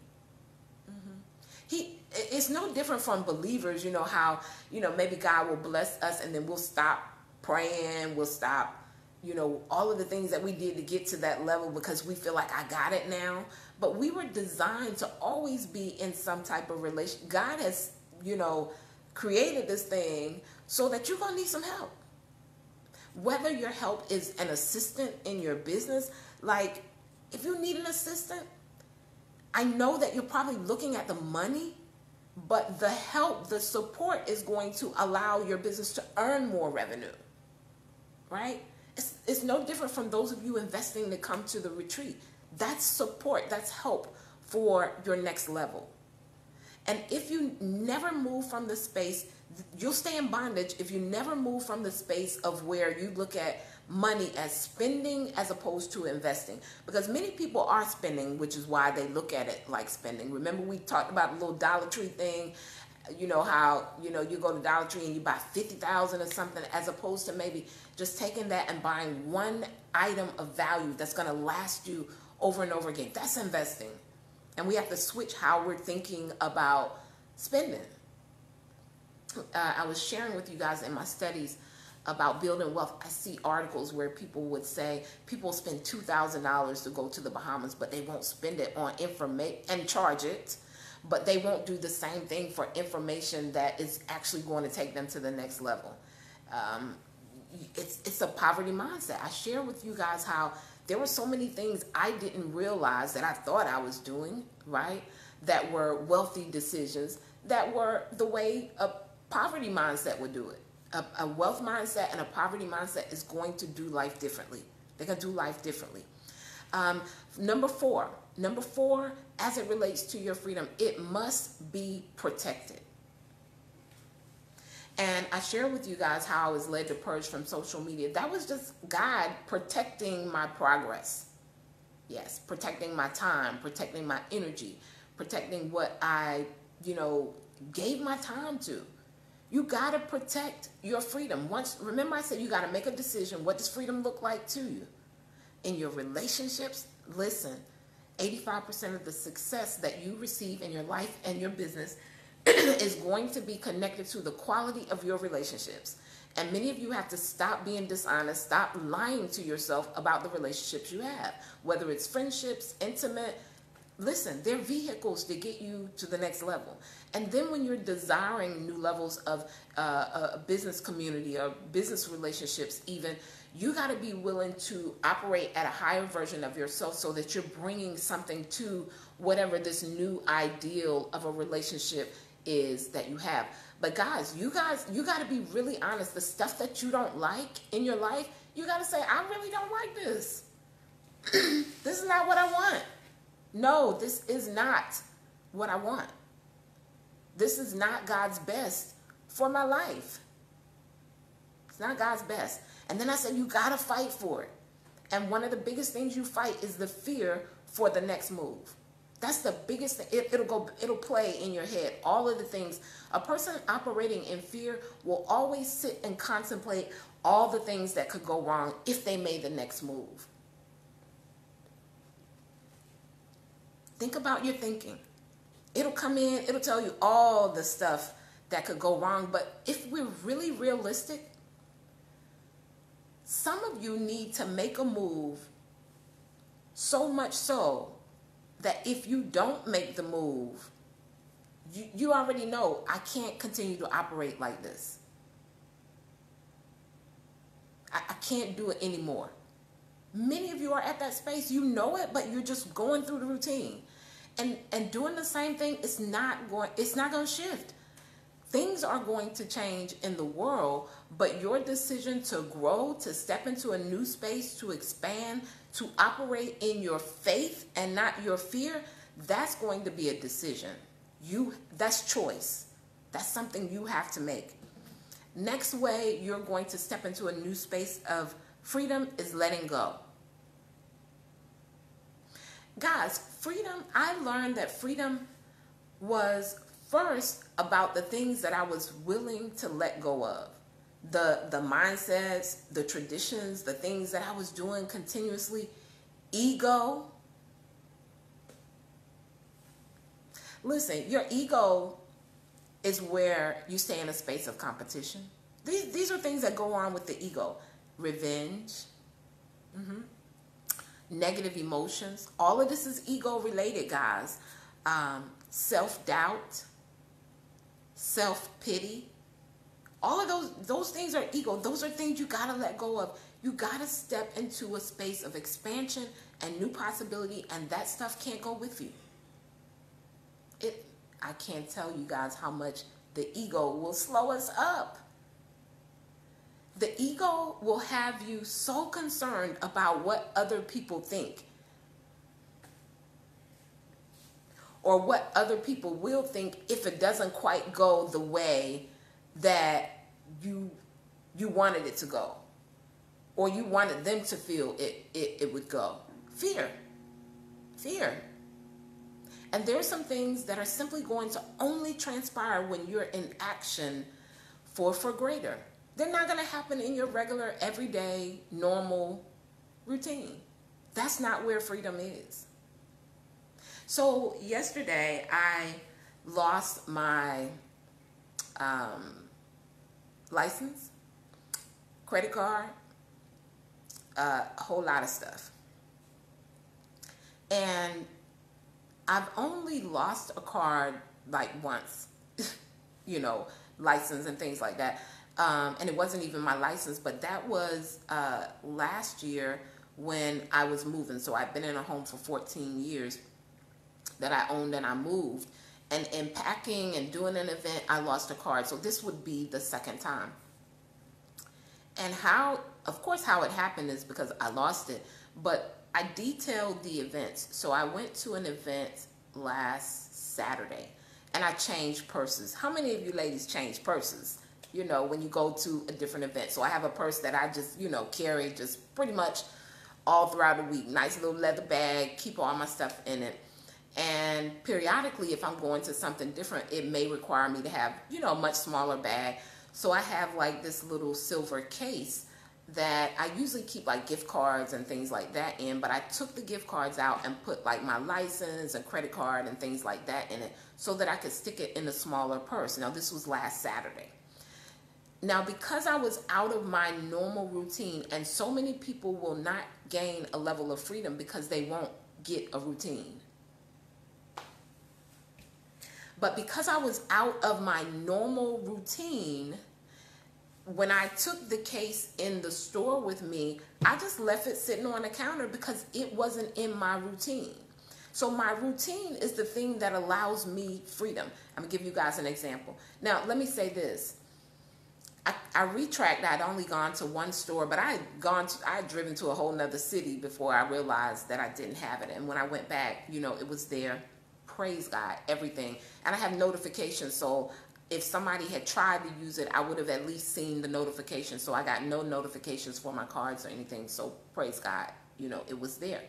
It's no different from believers, you know, how, you know, maybe God will bless us and then we'll stop praying, we'll stop, you know, all of the things that we did to get to that level because we feel like I got it now. But we were designed to always be in some type of relation. God has, you know, created this thing so that you're going to need some help. Whether your help is an assistant in your business, like if you need an assistant, I know that you're probably looking at the money, but the help, the support is going to allow your business to earn more revenue, right? It's no different from those of you investing to come to the retreat. That's support. That's help for your next level. And if you never move from the space, you'll stay in bondage if you never move from the space of where you look at money as spending as opposed to investing. Because many people are spending, which is why they look at it like spending. Remember we talked about the little Dollar Tree thing, you know, how, you know, you go to Dollar Tree and you buy 50,000 or something, as opposed to maybe just taking that and buying one item of value that's going to last you over and over again. That's investing. And we have to switch how we're thinking about spending. I was sharing with you guys in my studies about building wealth. I see articles where people would say people spend $2,000 to go to the Bahamas, but they won't spend it on information and charge it. But they won't do the same thing for information that is actually going to take them to the next level. It's a poverty mindset. I share with you guys how there were so many things I didn't realize that I thought I was doing, right, that were wealthy decisions that were the way a poverty mindset would do it. A wealth mindset and a poverty mindset is going to do life differently. They're going to do life differently. Number four, as it relates to your freedom, it must be protected. And I shared with you guys how I was led to purge from social media. That was just God protecting my progress. Yes, protecting my time, protecting my energy, protecting what I, gave my time to. You got to protect your freedom. Remember I said you got to make a decision. What does freedom look like to you? In your relationships, listen, 85% of the success that you receive in your life and your business is going to be connected to the quality of your relationships. And many of you have to stop being dishonest, stop lying to yourself about the relationships you have, whether it's friendships, intimate. Listen, they're vehicles to get you to the next level. And then when you're desiring new levels of a business community or business relationships even, you got to be willing to operate at a higher version of yourself so that you're bringing something to whatever this new ideal of a relationship is that you have. But guys, you got to be really honest. The stuff that you don't like in your life, you got to say, I really don't like this. This is not what I want. No, this is not what I want. This is not God's best for my life. It's not God's best. And then I said, you got to fight for it. And one of the biggest things you fight is the fear for the next move. That's the biggest thing. It'll play in your head. All of the things. A person operating in fear will always sit and contemplate all the things that could go wrong if they made the next move. Think about your thinking. It'll come in, it'll tell you all the stuff that could go wrong. But if we're really realistic, some of you need to make a move so much so that if you don't make the move, you already know I can't continue to operate like this. I can't do it anymore. Many of you are at that space. You know it, but you're just going through the routine and doing the same thing. It's not going to shift. Things are going to change in the world, but your decision to grow, to step into a new space, to expand, to operate in your faith and not your fear, that's going to be a decision. That's choice. That's something you have to make. Next way you're going to step into a new space of freedom is letting go. Guys, freedom, I learned that freedom was first about the things that I was willing to let go of. The mindsets, the traditions, the things that I was doing continuously. Ego. Listen, your ego is where you stay in a space of competition. These are things that go on with the ego. Revenge, negative emotions. All of this is ego related, guys. Self-doubt, self-pity. All of those things are ego. Those are things you got to let go of. You got to step into a space of expansion and new possibility, and that stuff can't go with you. I can't tell you guys how much the ego will slow us up. The ego will have you so concerned about what other people think or what other people will think if it doesn't quite go the way that you wanted it to go or you wanted them to feel it would go. Fear. Fear. And there are some things that are simply going to only transpire when you're in action for greater. They're not going to happen in your regular, everyday, normal routine. That's not where freedom is. So yesterday, I lost my license, credit card, a whole lot of stuff. And I've only lost a card like once, license and things like that. And it wasn't even my license, but that was last year when I was moving. So I've been in a home for 14 years that I owned, and I moved. And in packing and doing an event, I lost a card. So this would be the second time. And of course, how it happened is because I lost it. But I detailed the events. So I went to an event last Saturday, and I changed purses. How many of you ladies changed purses you know, when you go to a different event. So I have a purse that I just, you know, carry just pretty much all throughout the week. Nice little leather bag, keep all my stuff in it. And periodically, if I'm going to something different, it may require me to have, you know, a much smaller bag. So I have like this little silver case that I usually keep like gift cards and things like that in, but I took the gift cards out and put like my license and credit card and things like that in it so that I could stick it in a smaller purse. Now, this was last Saturday. Now, because I was out of my normal routine, and so many people will not gain a level of freedom because they won't get a routine. But because I was out of my normal routine, when I took the case in the store with me, I just left it sitting on the counter because it wasn't in my routine. So my routine is the thing that allows me freedom. I'm gonna give you guys an example. Now, let me say this. I retracked. I'd only gone to one store, but I had driven to a whole nother city before I realized that I didn't have it. And when I went back, you know, it was there. Praise God, everything. And I have notifications, so if somebody had tried to use it, I would have at least seen the notification. So I got no notifications for my cards or anything. So praise God, you know, it was there.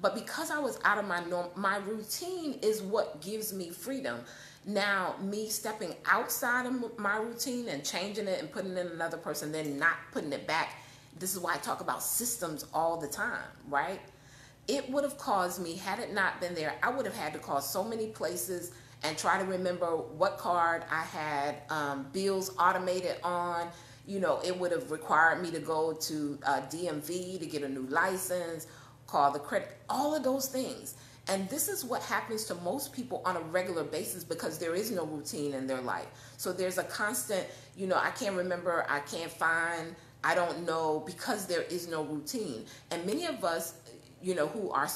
But because I was out of my norm, my routine is what gives me freedom. Now, me stepping outside of my routine and changing it and putting it in another person, then not putting it back. This is why I talk about systems all the time, right? It would have caused me, had it not been there, I would have had to call so many places and try to remember what card I had, bills automated on. You know, it would have required me to go to DMV to get a new license, call the credit, all of those things. And this is what happens to most people on a regular basis because there is no routine in their life. So there's a constant, you know, I can't remember, I can't find, I don't know, because there is no routine. And many of us, you know, who are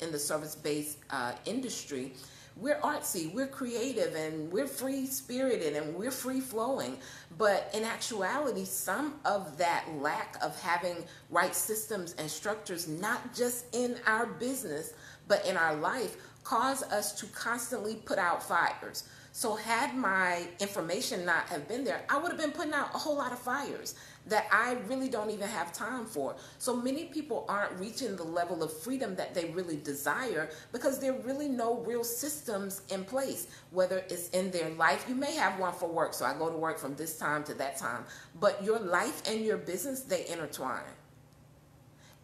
in the service-based industry, we're artsy, we're creative, and we're free-spirited, and we're free-flowing. But in actuality, some of that lack of having right systems and structures, not just in our business, but in our life, cause us to constantly put out fires. So had my information not have been there, I would have been putting out a whole lot of fires that I really don't even have time for. So many people aren't reaching the level of freedom that they really desire because there are really no real systems in place, whether it's in their life. You may have one for work, so I go to work from this time to that time, but your life and your business, they intertwine.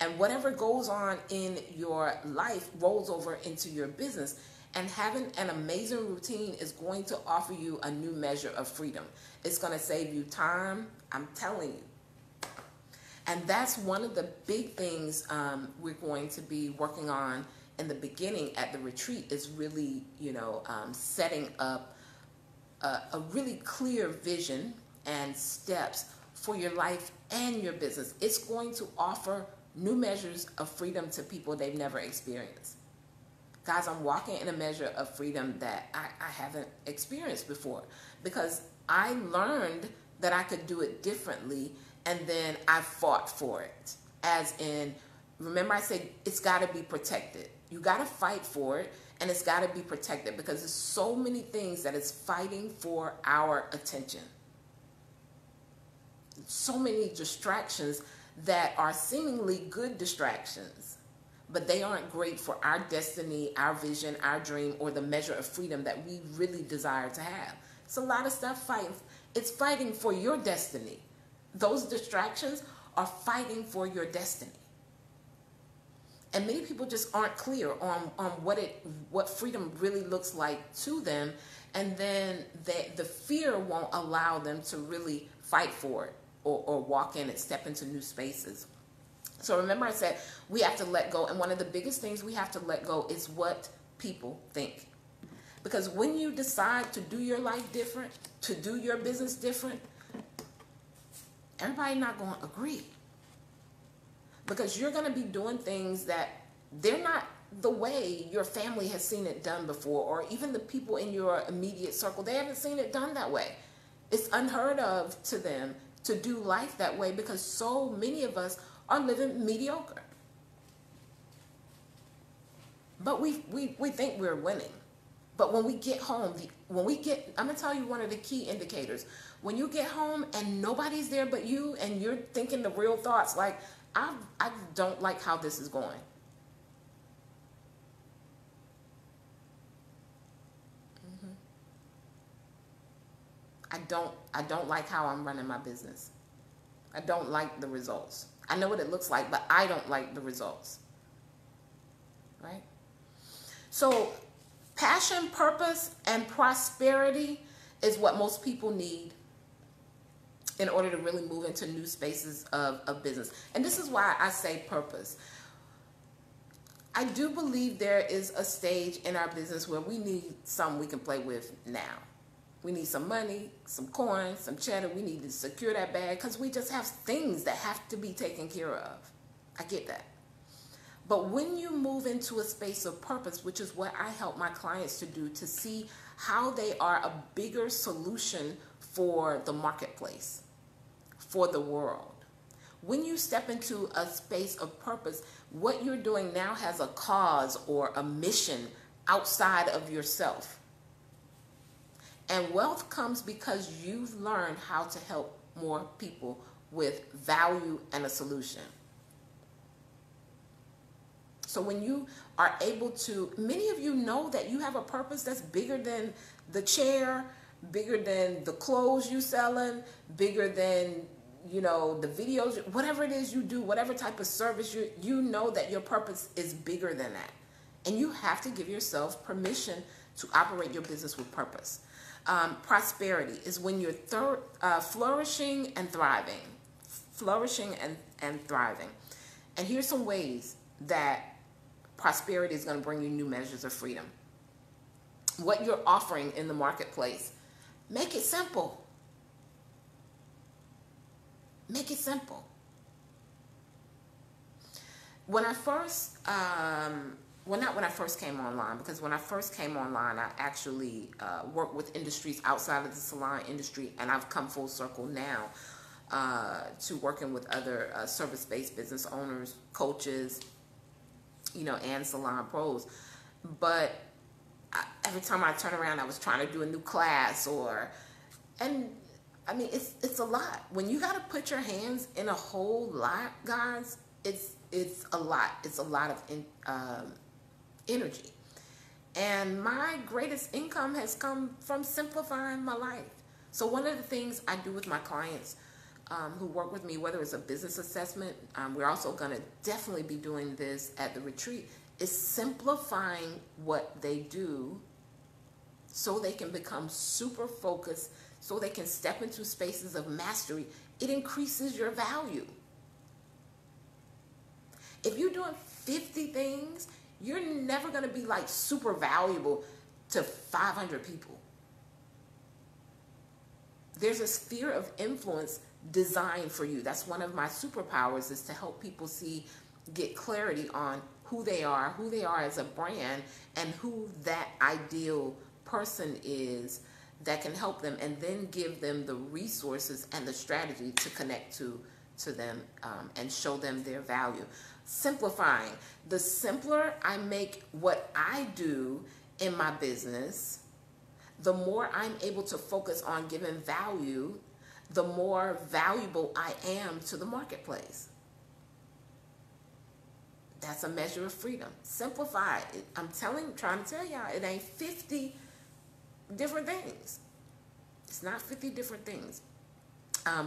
And whatever goes on in your life rolls over into your business. And having an amazing routine is going to offer you a new measure of freedom. It's going to save you time, I'm telling you. And that's one of the big things we're going to be working on in the beginning at the retreat is really, you know, setting up a really clear vision and steps for your life and your business. It's going to offer new measures of freedom to people they've never experienced. Guys, I'm walking in a measure of freedom that I haven't experienced before because I learned that I could do it differently, and then I fought for it. As in, remember I said it's got to be protected. You got to fight for it, and it's got to be protected because there's so many things that is fighting for our attention. So many distractions that are seemingly good distractions, but they aren't great for our destiny, our vision, our dream, or the measure of freedom that we really desire to have. It's a lot of stuff fighting. It's fighting for your destiny. Those distractions are fighting for your destiny. And many people just aren't clear on what freedom really looks like to them, and then the fear won't allow them to really fight for it. Or walk in and step into new spaces. So remember I said we have to let go, and one of the biggest things we have to let go is what people think. Because when you decide to do your life different, to do your business different, everybody's not going to agree. Because you're going to be doing things that they're not the way your family has seen it done before, or even the people in your immediate circle, they haven't seen it done that way. It's unheard of to them to do life that way because so many of us are living mediocre. But we think we're winning. But when we get home, I'm going to tell you one of the key indicators. When you get home and nobody's there but you, and you're thinking the real thoughts like, I don't like how this is going. I don't like how I'm running my business. I don't like the results. I know what it looks like, but I don't like the results. Right? So passion, purpose, and prosperity is what most people need in order to really move into new spaces of business. And this is why I say purpose. I do believe there is a stage in our business where we need something we can play with now. We need some money, some coins, some cheddar. We need to secure that bag because we just have things that have to be taken care of. I get that. But when you move into a space of purpose, which is what I help my clients to do, to see how they are a bigger solution for the marketplace, for the world. When you step into a space of purpose, what you're doing now has a cause or a mission outside of yourself. And wealth comes because you've learned how to help more people with value and a solution. So when you are able to, many of you know that you have a purpose that's bigger than the chair, bigger than the clothes you selling, bigger than, you know, the videos, whatever it is you do, whatever type of service you know that your purpose is bigger than that. And you have to give yourself permission to operate your business with purpose. Prosperity is when you're flourishing and thriving. Flourishing and thriving. And here's some ways that prosperity is going to bring you new measures of freedom. What you're offering in the marketplace, make it simple. Make it simple. When I first... Well, not when I first came online, because when I first came online, I actually worked with industries outside of the salon industry, and I've come full circle now to working with other service-based business owners, coaches, you know, and salon pros. But every time I turn around, I was trying to do a new class and I mean, it's a lot. When you got to put your hands in a whole lot, guys, it's a lot. It's a lot of energy. And my greatest income has come from simplifying my life. So one of the things I do with my clients who work with me, whether it's a business assessment, we're also going to definitely be doing this at the retreat, is simplifying what they do so they can become super focused, so they can step into spaces of mastery. It increases your value. If you're doing 50 things, you're never going to be like super valuable to 500 people. There's a sphere of influence designed for you. That's one of my superpowers, is to help people see, get clarity on who they are as a brand, and who that ideal person is that can help them, and then give them the resources and the strategy to connect to them and show them their value. Simplifying. The simpler I make what I do in my business, the more I'm able to focus on giving value, the more valuable I am to the marketplace. That's a measure of freedom. Simplify. I'm trying to tell y'all, it ain't 50 different things. It's not 50 different things.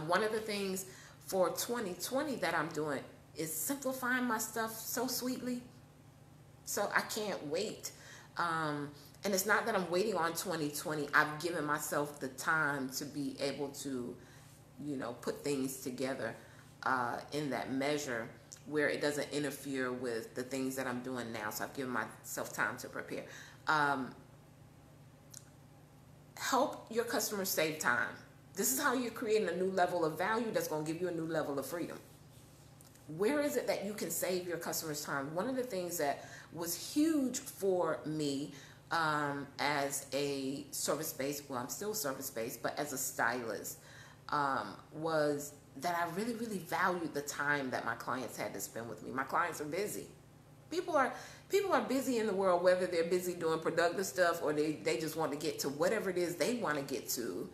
One of the things for 2020 that I'm doing is simplifying my stuff so sweetly. So I can't wait. And it's not that I'm waiting on 2020. I've given myself the time to be able to, you know, put things together in that measure where it doesn't interfere with the things that I'm doing now. So I've given myself time to prepare. Help your customers save time. This is how you're creating a new level of value that's going to give you a new level of freedom. Where is it that you can save your customers time? One of the things that was huge for me as a service-based, well, I'm still service-based, but as a stylist, was that I really, really valued the time that my clients had to spend with me. My clients are busy. People are busy in the world, whether they're busy doing productive stuff or they just want to get to whatever it is they want to get to.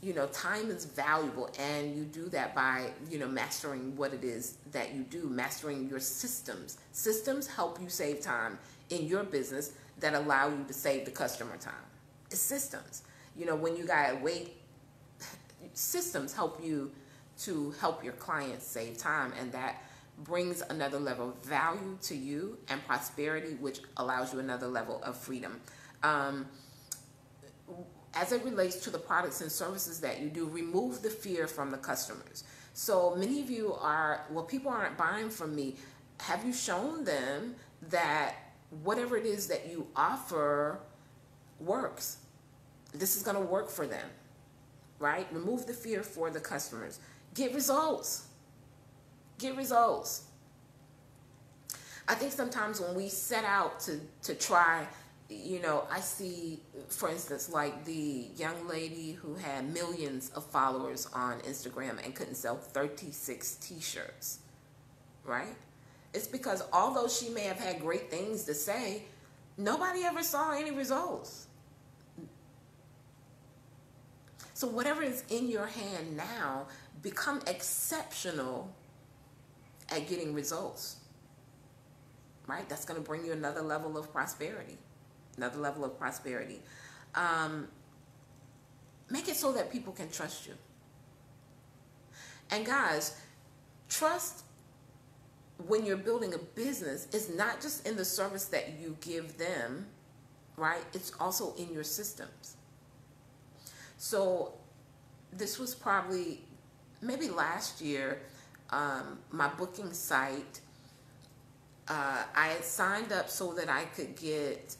You know, time is valuable, and you do that by, you know, mastering what it is that you do, mastering your systems. Systems help you save time in your business that allow you to save the customer time. It's systems. You know, when you gotta wait, systems help you to help your clients save time, and that brings another level of value to you and prosperity, which allows you another level of freedom. As it relates to the products and services that you do, remove the fear from the customers. So many of you are, well, people aren't buying from me. Have you shown them that whatever it is that you offer works? This is going to work for them, right? Remove the fear for the customers. Get results. Get results. I think sometimes when we set out to try, you know, I see, for instance, like the young lady who had millions of followers on Instagram and couldn't sell 36 t-shirts, right? It's because although she may have had great things to say, nobody ever saw any results. So whatever is in your hand now, become exceptional at getting results, right? That's going to bring you another level of prosperity, another level of prosperity. Make it so that people can trust you. And guys, trust when you're building a business is not just in the service that you give them, right? It's also in your systems. So this was probably maybe last year. My booking site, I had signed up so that I could get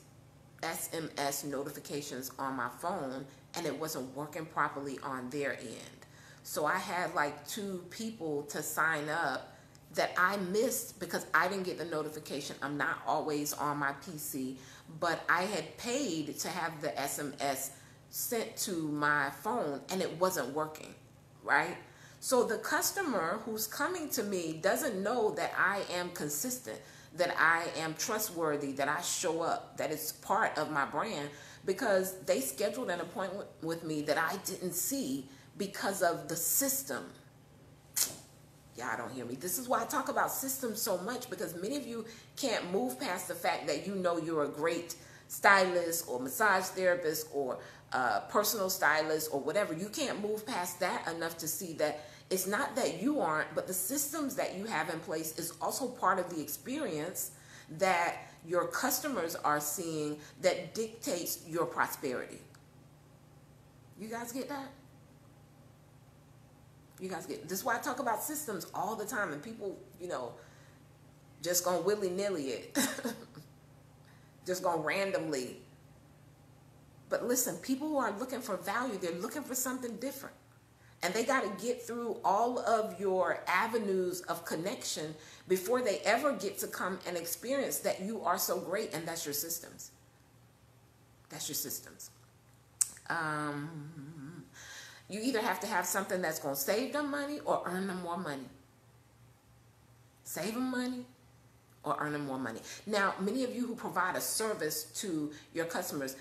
SMS notifications on my phone, and it wasn't working properly on their end. So I had like 2 people to sign up that I missed because I didn't get the notification. I'm not always on my PC, but I had paid to have the SMS sent to my phone, and it wasn't working, right? So the customer who's coming to me doesn't know that I am consistent, that I am trustworthy, that I show up, that it's part of my brand, because they scheduled an appointment with me that I didn't see because of the system. Y'all don't hear me. This is why I talk about systems so much, because many of you can't move past the fact that you know you're a great stylist or massage therapist or personal stylist or whatever. You can't move past that enough to see that it's not that you aren't, but the systems that you have in place is also part of the experience that your customers are seeing that dictates your prosperity. You guys get that? You guys get this? Is why I talk about systems all the time, and people, you know, just gonna willy-nilly it. Just going randomly. But listen, people who are looking for value, they're looking for something different. And they got to get through all of your avenues of connection before they ever get to come and experience that you are so great, and that's your systems. That's your systems. You either have to have something that's going to save them money or earn them more money. Save them money or earn them more money. Now, many of you who provide a service to your customers,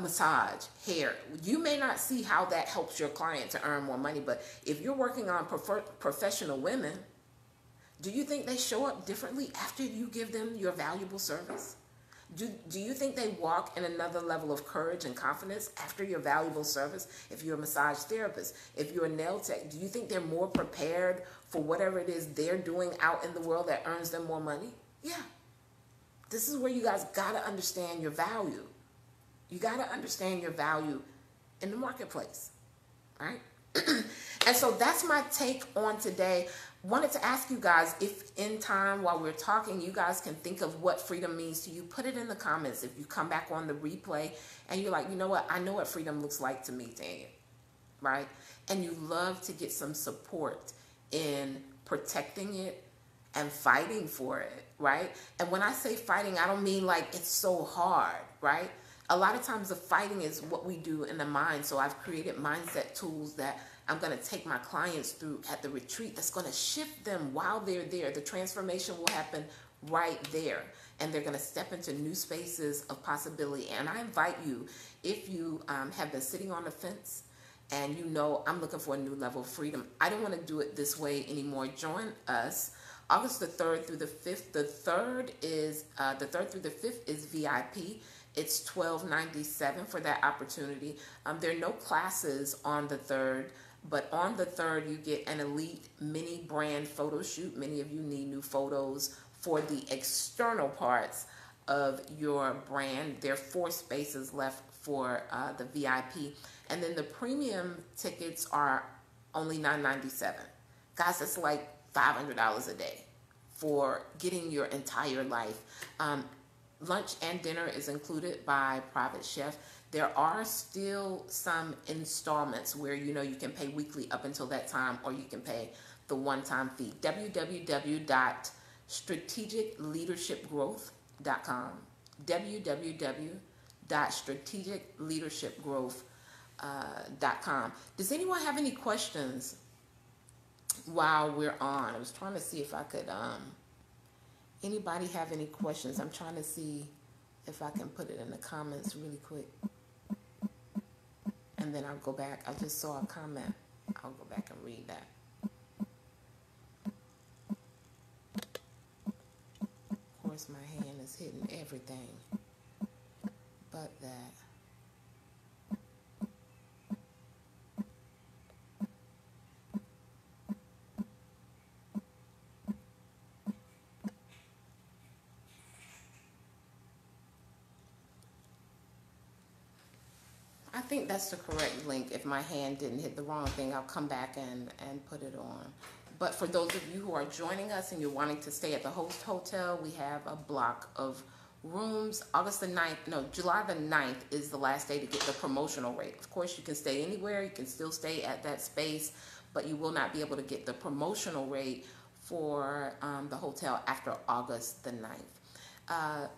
massage, hair, you may not see how that helps your client to earn more money, but if you're working on professional women, do you think they show up differently after you give them your valuable service? Do you think they walk in another level of courage and confidence after your valuable service? If you're a massage therapist, if you're a nail tech, do you think they're more prepared for whatever it is they're doing out in the world that earns them more money? Yeah, this is where you guys got to understand your value. You got to understand your value in the marketplace, right? And so that's my take on today. Wanted to ask you guys if in time while we're talking, you guys can think of what freedom means to you. Put it in the comments if you come back on the replay and you're like, you know what? I know what freedom looks like to me, Tanya, right? And you love to get some support in protecting it and fighting for it, right? And when I say fighting, I don't mean like it's so hard, right? A lot of times the fighting is what we do in the mind. So I've created mindset tools that I'm going to take my clients through at the retreat that's going to shift them while they're there. The transformation will happen right there. And they're going to step into new spaces of possibility. And I invite you, if you have been sitting on the fence and you know, I'm looking for a new level of freedom, I don't want to do it this way anymore, join us. August the 3rd through the 5th. The 3rd through the 5th is VIP. It's $12.97 for that opportunity. There are no classes on the 3rd, but on the 3rd you get an elite mini brand photo shoot. Many of you need new photos for the external parts of your brand. There are 4 spaces left for the VIP. And then the premium tickets are only $9.97. Guys, that's like $500 a day for getting your entire life. Lunch and dinner is included by private chef. There are still some installments where, you know, you can pay weekly up until that time, or you can pay the one-time fee. www.strategicleadershipgrowth.com. www.strategicleadershipgrowth.com. Does anyone have any questions while we're on? I was trying to see if I could, anybody have any questions? I'm trying to see if I can put it in the comments really quick. And then I'll go back. I just saw a comment. I'll go back and read that. Of course, my hand is hitting everything but that. I think that's the correct link. If my hand didn't hit the wrong thing, I'll come back and put it on. But for those of you who are joining us and you're wanting to stay at the host hotel, we have a block of rooms. July the 9th is the last day to get the promotional rate. Of course, you can stay anywhere. You can still stay at that space, but you will not be able to get the promotional rate for the hotel after August the 9th.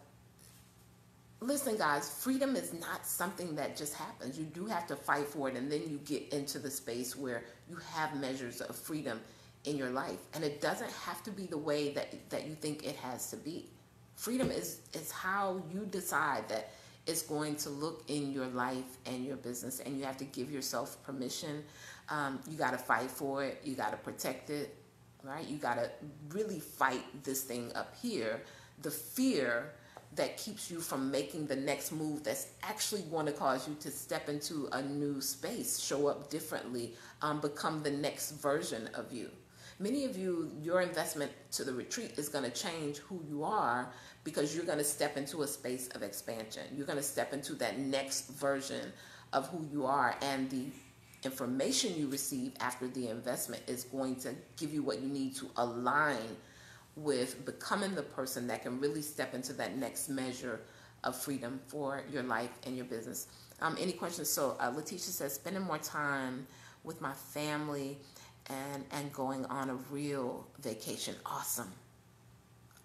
Listen, guys, freedom is not something that just happens. You do have to fight for it, and then you get into the space where you have measures of freedom in your life. And it doesn't have to be the way that you think it has to be. Freedom is how you decide that it's going to look in your life and your business, and you have to give yourself permission. You got to fight for it. You got to protect it, right? You got to really fight this thing up here, the fear that keeps you from making the next move that's actually going to cause you to step into a new space, show up differently, become the next version of you. Many of you, your investment to the retreat is going to change who you are, because you're going to step into a space of expansion. You're going to step into that next version of who you are, and the information you receive after the investment is going to give you what you need to align with becoming the person that can really step into that next measure of freedom for your life and your business. Any questions? So Letitia says, spending more time with my family and going on a real vacation. Awesome.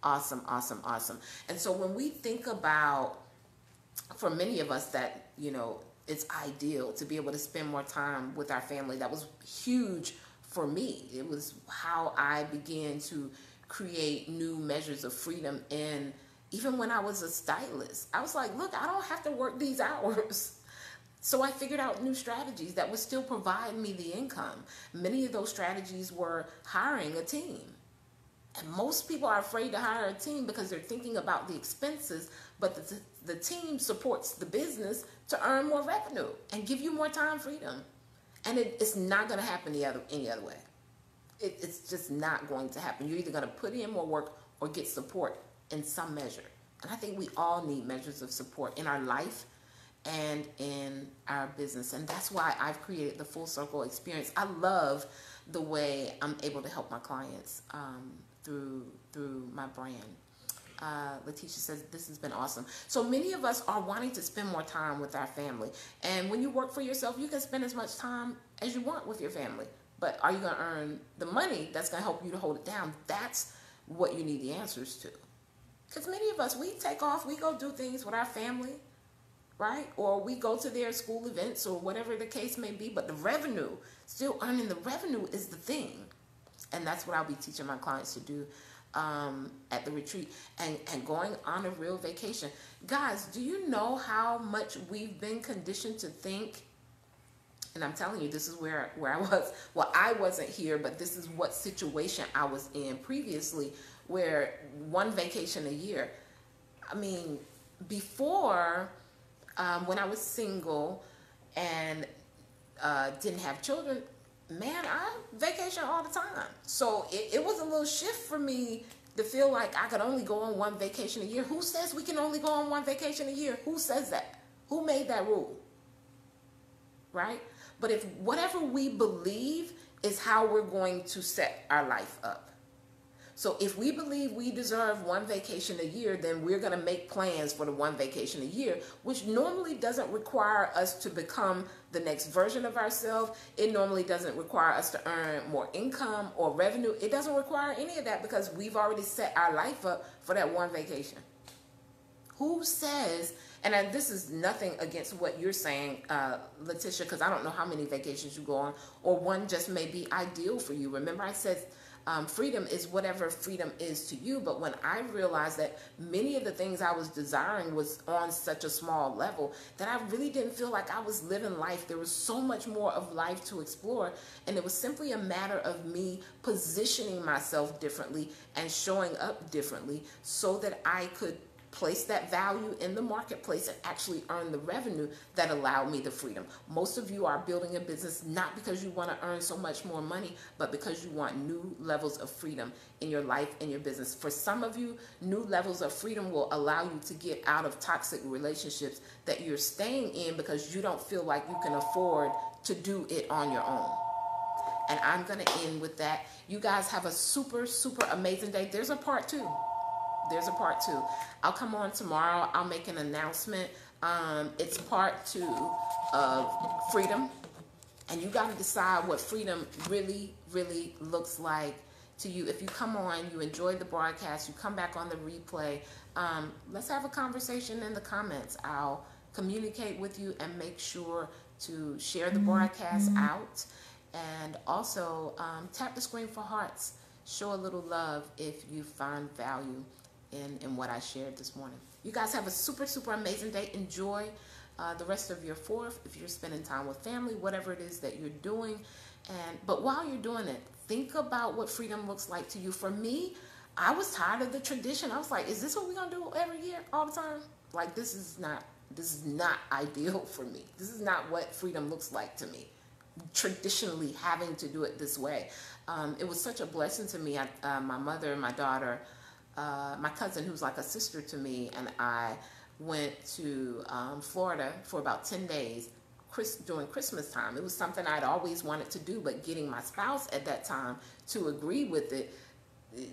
Awesome, awesome, awesome. And so when we think about, for many of us, that, you know, it's ideal to be able to spend more time with our family. That was huge for me. It was how I began to create new measures of freedom. And even when I was a stylist, I was like, look, I don't have to work these hours. So I figured out new strategies that would still provide me the income. Many of those strategies were hiring a team. And most people are afraid to hire a team because they're thinking about the expenses, but the team supports the business to earn more revenue and give you more time freedom. And it's not going to happen any other way. It's just not going to happen. You're either going to put in more work or get support in some measure. And I think we all need measures of support in our life and in our business. And that's why I've created the Full Circle Experience. I love the way I'm able to help my clients through my brand. Letitia says, this has been awesome. So many of us are wanting to spend more time with our family. And when you work for yourself, you can spend as much time as you want with your family. But are you going to earn the money that's going to help you to hold it down? That's what you need the answers to. Because many of us, we take off, we go do things with our family, right? Or we go to their school events or whatever the case may be. But the revenue, still earning the revenue is the thing. And that's what I'll be teaching my clients to do at the retreat, and going on a real vacation. Guys, do you know how much we've been conditioned to think? And I'm telling you, this is where I was. Well, I wasn't here, but this is what situation I was in previously, where one vacation a year. I mean, before, when I was single and didn't have children, man, I vacation all the time. So it was a little shift for me to feel like I could only go on one vacation a year. Who says we can only go on one vacation a year? Who says that? Who made that rule? Right? But if whatever we believe is how we're going to set our life up. So if we believe we deserve one vacation a year, then we're going to make plans for the one vacation a year, which normally doesn't require us to become the next version of ourselves. It normally doesn't require us to earn more income or revenue. It doesn't require any of that because we've already set our life up for that one vacation. Who says, and this is nothing against what you're saying, Letitia, because I don't know how many vacations you go on, or one just may be ideal for you. Remember I said, freedom is whatever freedom is to you. But when I realized that many of the things I was desiring was on such a small level that I really didn't feel like I was living life. There was so much more of life to explore. And it was simply a matter of me positioning myself differently and showing up differently so that I could place that value in the marketplace and actually earn the revenue that allowed me the freedom. Most of you are building a business not because you want to earn so much more money, but because you want new levels of freedom in your life and your business. For some of you, new levels of freedom will allow you to get out of toxic relationships that you're staying in because you don't feel like you can afford to do it on your own. And I'm going to end with that. You guys have a super, super amazing day. There's a part two. There's a part two. I'll come on tomorrow. I'll make an announcement. It's part two of freedom. And you got to decide what freedom really, really looks like to you. If you come on, you enjoy the broadcast, you come back on the replay, let's have a conversation in the comments. I'll communicate with you and make sure to share the broadcast out. And also tap the screen for hearts. Show a little love if you find value in what I shared this morning. You guys have a super, super amazing day. Enjoy the rest of your Fourth. If you're spending time with family, whatever it is that you're doing. But while you're doing it, think about what freedom looks like to you. For me, I was tired of the tradition. I was like, is this what we're going to do every year, all the time? Like, this is not ideal for me. This is not what freedom looks like to me, traditionally having to do it this way. It was such a blessing to me. My mother and my daughter, my cousin, who's like a sister to me, and I went to Florida for about 10 days during Christmas time. It was something I'd always wanted to do, but getting my spouse at that time to agree with it, it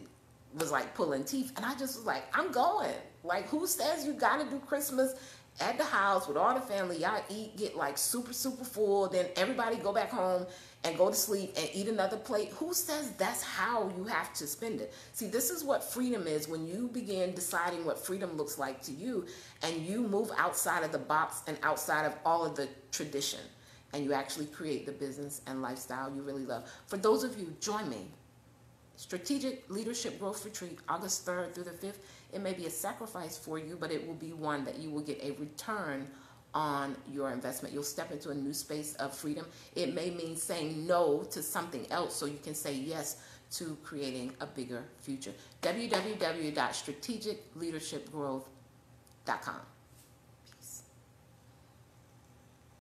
was like pulling teeth. And I just was like, I'm going. Like, who says you got to do Christmas at the house with all the family? Y'all eat, get like super, super full. Then everybody go back home and go to sleep and eat another plate. Who says that's how you have to spend it? See, this is what freedom is. When you begin deciding what freedom looks like to you and you move outside of the box and outside of all of the tradition, and you actually create the business and lifestyle you really love. For those of you, join me. Strategic Leadership Growth Retreat, August 3rd through the 5th. It may be a sacrifice for you, but it will be one that you will get a return on your investment. You'll step into a new space of freedom. It may mean saying no to something else so you can say yes to creating a bigger future. www.strategicleadershipgrowth.com